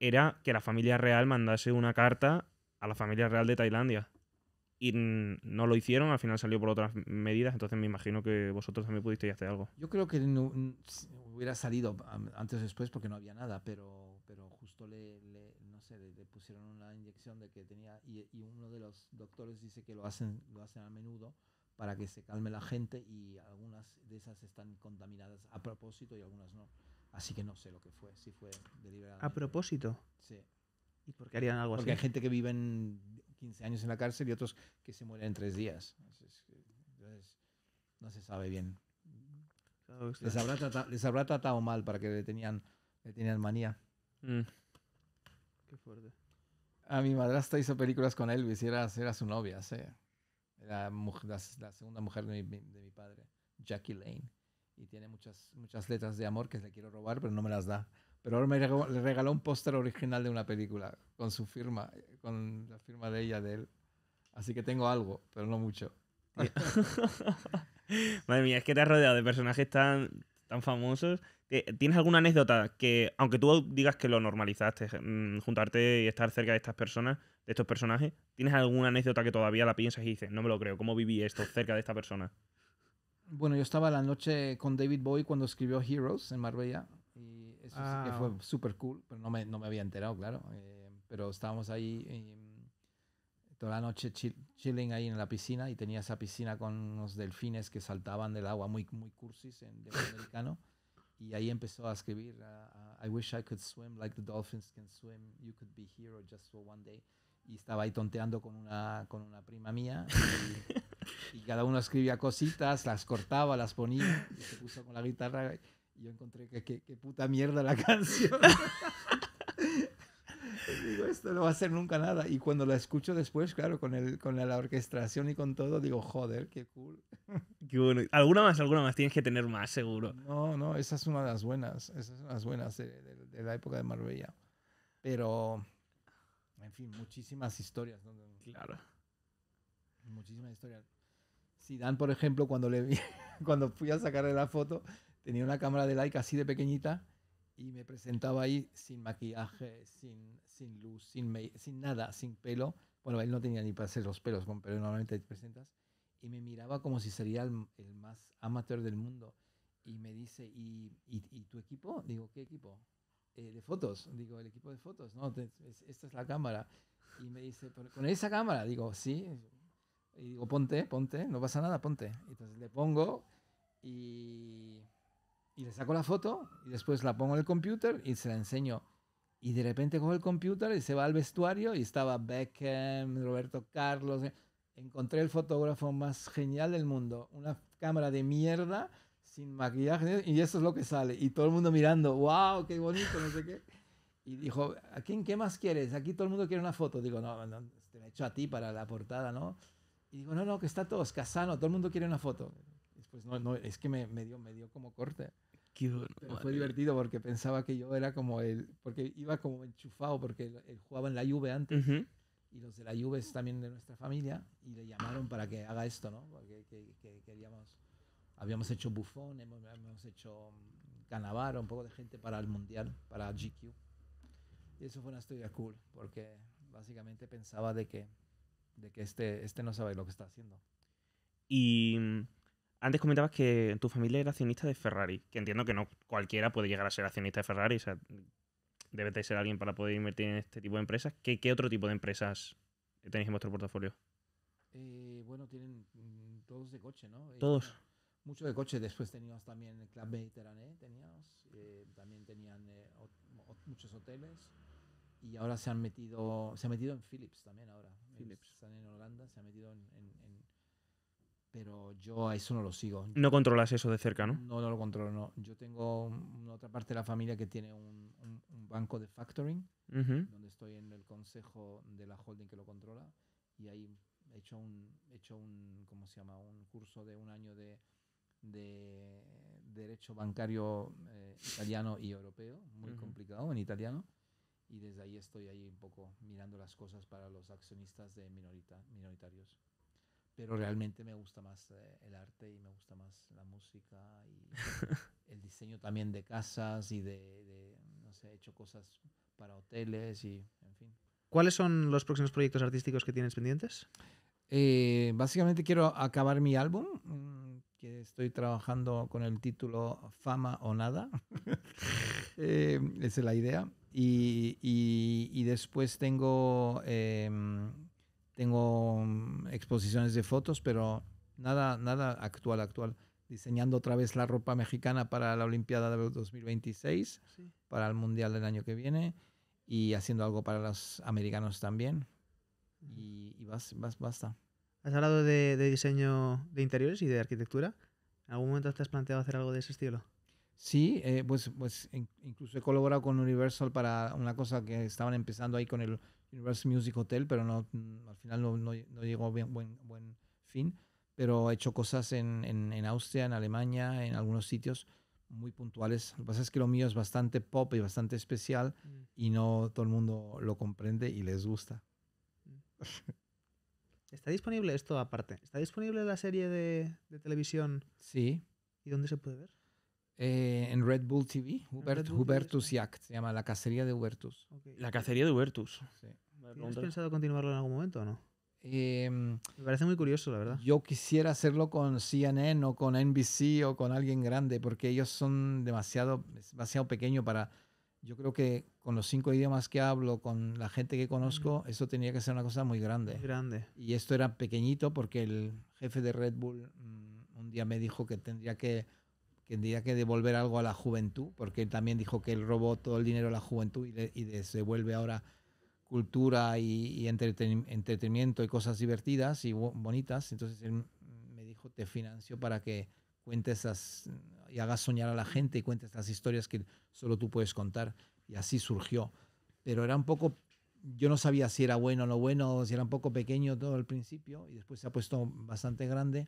era que la familia real mandase una carta a la familia real de Tailandia. Y no lo hicieron, al final salió por otras medidas, entonces me imagino que vosotros también pudisteis hacer algo. Yo creo que no, hubiera salido antes o después porque no había nada, pero, pero justo le, le, no sé, le, le pusieron una inyección de que tenía, y, y uno de los doctores dice que lo hacen, lo hacen a menudo para que se calme la gente, y algunas de esas están contaminadas a propósito y algunas no. Así que no sé lo que fue, si fue deliberado. ¿A propósito? Sí. ¿Y por qué harían algo así? Porque hay gente que vive en quince años en la cárcel y otros que se mueren en tres días. Entonces, no se sabe bien. Les habrá tratado, les habrá tratado mal para que le tenían, le tenían manía. Mm. Qué fuerte. A mi madrastra hizo películas con Elvis y era, era su novia, sí. Era la, la segunda mujer de mi, de mi padre, Jackie Lane. Y tiene muchas, muchas letras de amor que le quiero robar, pero no me las da. Pero ahora me regaló, le regaló un póster original de una película con su firma, con la firma de ella, de él. Así que tengo algo, pero no mucho. Madre mía, es que te has rodeado de personajes tan, tan famosos. ¿Tienes alguna anécdota que, aunque tú digas que lo normalizaste, juntarte y estar cerca de estas personas, de estos personajes, ¿tienes alguna anécdota que todavía la piensas y dices, no me lo creo, cómo viví esto cerca de esta persona? Bueno, yo estaba la noche con David Bowie cuando escribió Heroes en Marbella. Eso ah. sí que fue súper cool, pero no me, no me había enterado, claro. Eh, pero estábamos ahí eh, toda la noche chill, chilling ahí en la piscina, y tenía esa piscina con unos delfines que saltaban del agua, muy, muy cursis en de americano. Y ahí empezó a escribir, uh, uh, I wish I could swim like the dolphins can swim, you could be hero just for one day. Y estaba ahí tonteando con una, con una prima mía. Y, y cada uno escribía cositas, las cortaba, las ponía, y se puso con la guitarra. Yo encontré que, que, que puta mierda la canción. Digo, esto no va a ser nunca nada. Y cuando la escucho después, claro, con, el, con la orquestación y con todo, digo, joder, qué cool. Qué bueno. Alguna más, alguna más. Tienes que tener más, seguro. No, no, esa es una de las buenas. Esa es una de las buenas de, de, de la época de Marbella. Pero, en fin, muchísimas historias. ¿No? Claro. Muchísimas historias. Zidane, por ejemplo, cuando, le vi, cuando fui a sacarle la foto... Tenía una cámara de Leica así de pequeñita y me presentaba ahí sin maquillaje, sin, sin luz, sin, sin nada, sin pelo. Bueno, él no tenía ni para hacer los pelos, con pelo normalmente te presentas. Y me miraba como si sería el, el más amateur del mundo. Y me dice, ¿y, y, y tu equipo? Digo, ¿qué equipo? Eh, de fotos. Digo, el equipo de fotos. No, te, es, esta es la cámara. Y me dice, ¿con esa cámara? Digo, sí. Y digo, ponte, ponte, no pasa nada, ponte. Entonces le pongo y... Y le saco la foto y después la pongo en el computer y se la enseño. Y de repente cojo el computer y se va al vestuario y estaba Beckham, Roberto Carlos. Encontré el fotógrafo más genial del mundo. Una cámara de mierda, sin maquillaje, y eso es lo que sale. Y todo el mundo mirando, wow, qué bonito, no sé qué. Y dijo, ¿a quién qué más quieres? Aquí todo el mundo quiere una foto. Digo, no, no, te la he hecho a ti para la portada, ¿no? Y digo, no, no, que está todo escasano, todo el mundo quiere una foto. Pues no, no, es que me, me, dio, me dio como corte. Pero fue divertido porque pensaba que yo era como el... Porque iba como enchufado porque él, él jugaba en la Juve antes. Uh-huh. Y los de la Juve es también de nuestra familia. Y le llamaron para que haga esto, ¿no? Porque que, que queríamos... Habíamos hecho Buffon, hemos, hemos hecho Cannavaro, un poco de gente para el Mundial, para G Q. Y eso fue una historia cool porque básicamente pensaba de que, de que este, este no sabe lo que está haciendo. Y... Antes comentabas que tu familia era accionista de Ferrari, que entiendo que no cualquiera puede llegar a ser accionista de Ferrari, o sea, debe de ser alguien para poder invertir en este tipo de empresas. ¿Qué, qué otro tipo de empresas tenéis en vuestro portafolio? Eh, bueno, tienen todos de coche, ¿no? Todos. Eh, mucho de coche. Después teníamos también el Club Mediterráneo, teníamos, eh, también tenían eh, muchos hoteles y ahora se han metido, se han metido en Philips también ahora. Philips. Están en Holanda, se han metido en... en, en pero yo a eso no lo sigo. ¿No controlas eso de cerca, no? No, no lo controlo, no. Yo tengo una otra parte de la familia que tiene un, un, un banco de factoring, uh-huh, donde estoy en el consejo de la holding que lo controla, y ahí he hecho un, he hecho un ¿cómo se llama? Un curso de un año de, de, derecho bancario eh, italiano y europeo, muy uh-huh. complicado en italiano, y desde ahí estoy ahí un poco mirando las cosas para los accionistas de minorita, minoritarios. Pero realmente me gusta más eh, el arte y me gusta más la música y el diseño también de casas y de, de, no sé, he hecho cosas para hoteles y, en fin. ¿Cuáles son los próximos proyectos artísticos que tienes pendientes? Eh, básicamente quiero acabar mi álbum, que estoy trabajando con el título Fama o Nada. eh, esa es la idea. Y, y, y después tengo... Eh, Tengo exposiciones de fotos, pero nada, nada actual, actual. Diseñando otra vez la ropa mexicana para la Olimpiada de dos mil veintiséis, sí. para el Mundial del año que viene, y haciendo algo para los americanos también. Y, y bas, bas, basta. Has hablado de, de diseño de interiores y de arquitectura. ¿En algún momento te has planteado hacer algo de ese estilo? Sí, eh, pues, pues incluso he colaborado con Universal para una cosa que estaban empezando ahí con el... Universal Music Hotel, pero no, al final no, no, no llegó a buen, buen, buen fin. Pero he hecho cosas en, en, en Austria, en Alemania, en algunos sitios muy puntuales. Lo que pasa es que lo mío es bastante pop y bastante especial mm. y no todo el mundo lo comprende y les gusta. Mm. ¿Está disponible esto aparte? ¿Está disponible la serie de, de televisión? Sí. ¿Y dónde se puede ver? Eh, en Red Bull T V, Hubert, Bull Hubertus T V, Jagd, se llama La cacería de Hubertus. Okay. La cacería de Hubertus. Sí. ¿Has pensado continuarlo en algún momento o no? Eh, Me parece muy curioso, la verdad. Yo quisiera hacerlo con C N N o con N B C o con alguien grande, porque ellos son demasiado, demasiado pequeños para... Yo creo que con los cinco idiomas que hablo, con la gente que conozco, mm. eso tenía que ser una cosa muy grande. Muy grande. Y esto era pequeñito porque el jefe de Red Bull mmm, un día me dijo que tendría que... que tendría que devolver algo a la juventud, porque él también dijo que él robó todo el dinero a la juventud y, le, y les devuelve ahora cultura y, y entreten, entretenimiento y cosas divertidas y bonitas. Entonces él me dijo, te financio para que cuentes las, y hagas soñar a la gente y cuentes las historias que solo tú puedes contar. Y así surgió. Pero era un poco... Yo no sabía si era bueno o no bueno, si era un poco pequeño todo al principio, y después se ha puesto bastante grande.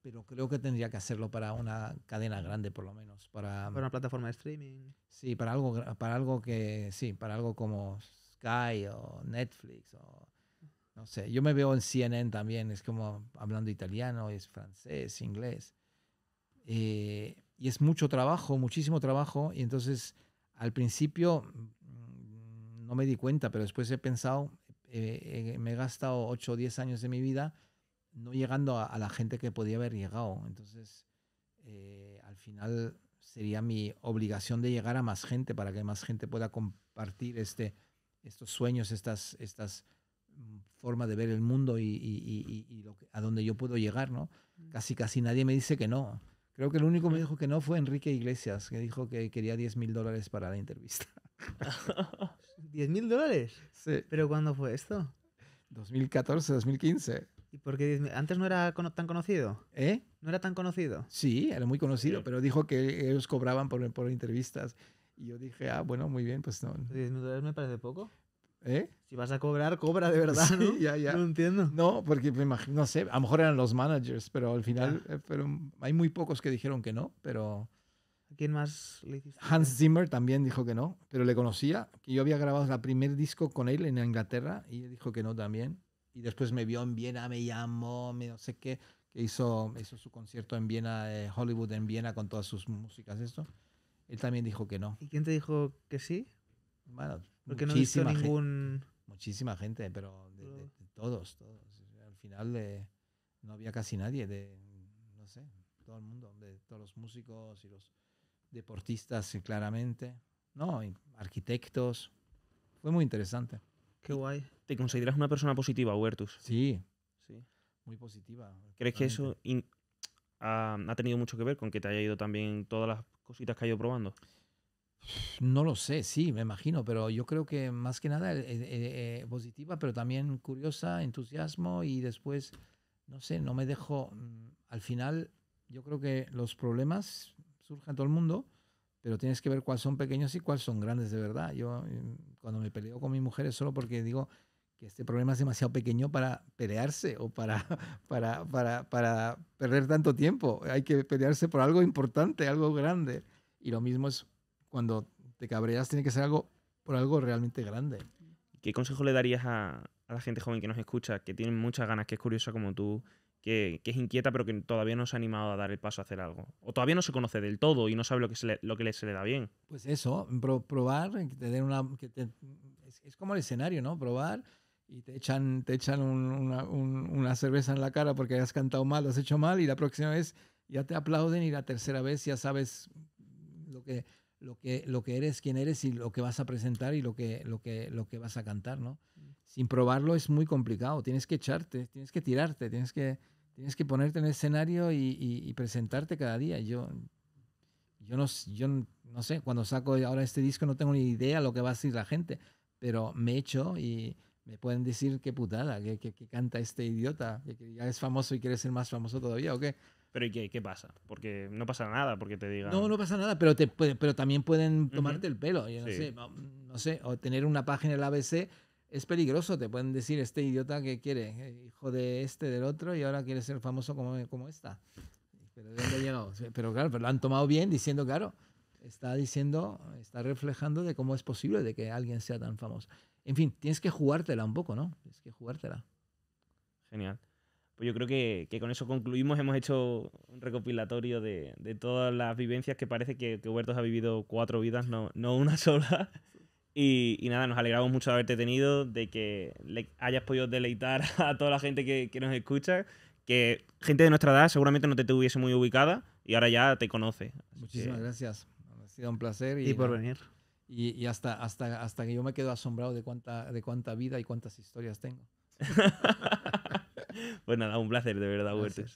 Pero creo que tendría que hacerlo para una cadena grande, por lo menos. Para, para una plataforma de streaming. Sí, para algo, para algo que. Sí, para algo como Sky o Netflix o. No sé. Yo me veo en C N N también. Es como hablando italiano, es francés, inglés. Eh, y es mucho trabajo, muchísimo trabajo. Y entonces, al principio no me di cuenta, pero después he pensado, eh, eh, me he gastado ocho o diez años de mi vida no llegando a, a la gente que podía haber llegado. Entonces, eh, al final sería mi obligación de llegar a más gente para que más gente pueda compartir este, estos sueños, estas, estas formas de ver el mundo y, y, y, y lo que, a donde yo puedo llegar, ¿no? Casi, casi nadie me dice que no. Creo que el único que me dijo que no fue Enrique Iglesias, que dijo que quería diez mil dólares para la entrevista. ¿diez mil dólares? Sí. ¿Pero cuándo fue esto? dos mil catorce, dos mil quince. ¿Y por qué antes no era tan conocido? ¿Eh? ¿No era tan conocido? Sí, era muy conocido, sí. Pero dijo que ellos cobraban por, por entrevistas. Y yo dije, ah, bueno, muy bien, pues no. diez mil dólares me parece poco. ¿Eh? Si vas a cobrar, cobra de verdad, sí, ¿no? Ya, ya. No entiendo. No, porque me imagino, no sé, a lo mejor eran los managers, pero al final eh, pero hay muy pocos que dijeron que no, pero... ¿A quién más le hiciste? Hans Zimmer también dijo que no, pero le conocía, que yo había grabado el primer disco con él en Inglaterra y él dijo que no también. Y después me vio en Viena, me llamó, me no sé qué, que hizo, hizo su concierto en Viena, eh, Hollywood en Viena, con todas sus músicas, esto. Él también dijo que no. ¿Y quién te dijo que sí? Bueno, porque muchísima, no he visto ningún... gente, muchísima gente, pero de, de, de todos, todos. Al final de, no había casi nadie, de, no sé, todo el mundo, de todos los músicos y los deportistas, claramente. No, arquitectos. Fue muy interesante. Qué guay. ¿Te consideras una persona positiva, Hubertus? Sí, sí, muy positiva. ¿Crees que eso in, ha, ha tenido mucho que ver con que te haya ido también todas las cositas que ha ido probando? No lo sé, sí, me imagino, pero yo creo que más que nada eh, eh, positiva, pero también curiosa, entusiasmo y después, no sé, no me dejo... Al final, yo creo que los problemas surgen en todo el mundo, pero tienes que ver cuáles son pequeños y cuáles son grandes de verdad. Yo cuando me peleo con mi mujer es solo porque digo que este problema es demasiado pequeño para pelearse o para, para, para, para perder tanto tiempo. Hay que pelearse por algo importante, algo grande. Y lo mismo es cuando te cabreas, tiene que ser algo, por algo realmente grande. ¿Qué consejo le darías a, a la gente joven que nos escucha, que tiene muchas ganas, que es curiosa como tú, que, que es inquieta, pero que todavía no se ha animado a dar el paso a hacer algo? O todavía no se conoce del todo y no sabe lo que se le, lo que se le da bien. Pues eso, pro, probar, que te den una, que te, es, es como el escenario, ¿no? Probar y te echan, te echan un, una, un, una cerveza en la cara porque has cantado mal, lo has hecho mal, y la próxima vez ya te aplauden, y la tercera vez ya sabes lo que, lo que, lo que eres, quién eres y lo que vas a presentar y lo que, lo que, lo que vas a cantar, ¿no? Sin probarlo es muy complicado. Tienes que echarte, tienes que tirarte, tienes que, tienes que ponerte en el escenario y, y, y presentarte cada día. Yo, yo, no, yo no sé, cuando saco ahora este disco no tengo ni idea lo que va a decir la gente, pero me echo y me pueden decir qué putada, que, que, que canta este idiota, que, que ya es famoso y quiere ser más famoso todavía, ¿o qué? Pero ¿y qué, qué pasa? Porque no pasa nada, porque te digan... No, no pasa nada, pero, te, pero también pueden tomarte uh-huh. el pelo. Yo no, sí. sé, no, no sé, o tener una página en el A B C es peligroso. Te pueden decir, este idiota que quiere, hijo de este, del otro, y ahora quiere ser famoso como, como esta. Pero, ¿de dónde llegó? Pero claro, pero lo han tomado bien diciendo, claro, está diciendo, está reflejando de cómo es posible de que alguien sea tan famoso. En fin, tienes que jugártela un poco, ¿no? Tienes que jugártela. Genial. Pues yo creo que, que con eso concluimos. Hemos hecho un recopilatorio de, de todas las vivencias, que parece que, que Hubertus ha vivido cuatro vidas, no, no una sola. Y, y nada, nos alegramos mucho de haberte tenido, de que le hayas podido deleitar a toda la gente que, que nos escucha, que gente de nuestra edad seguramente no te tuviese muy ubicada y ahora ya te conoce. Así Muchísimas que... gracias. Ha sido un placer. Y, y por venir. Y, y hasta, hasta, hasta que yo me quedo asombrado de cuánta, de cuánta vida y cuántas historias tengo. Pues nada, un placer, de verdad, Hubertus.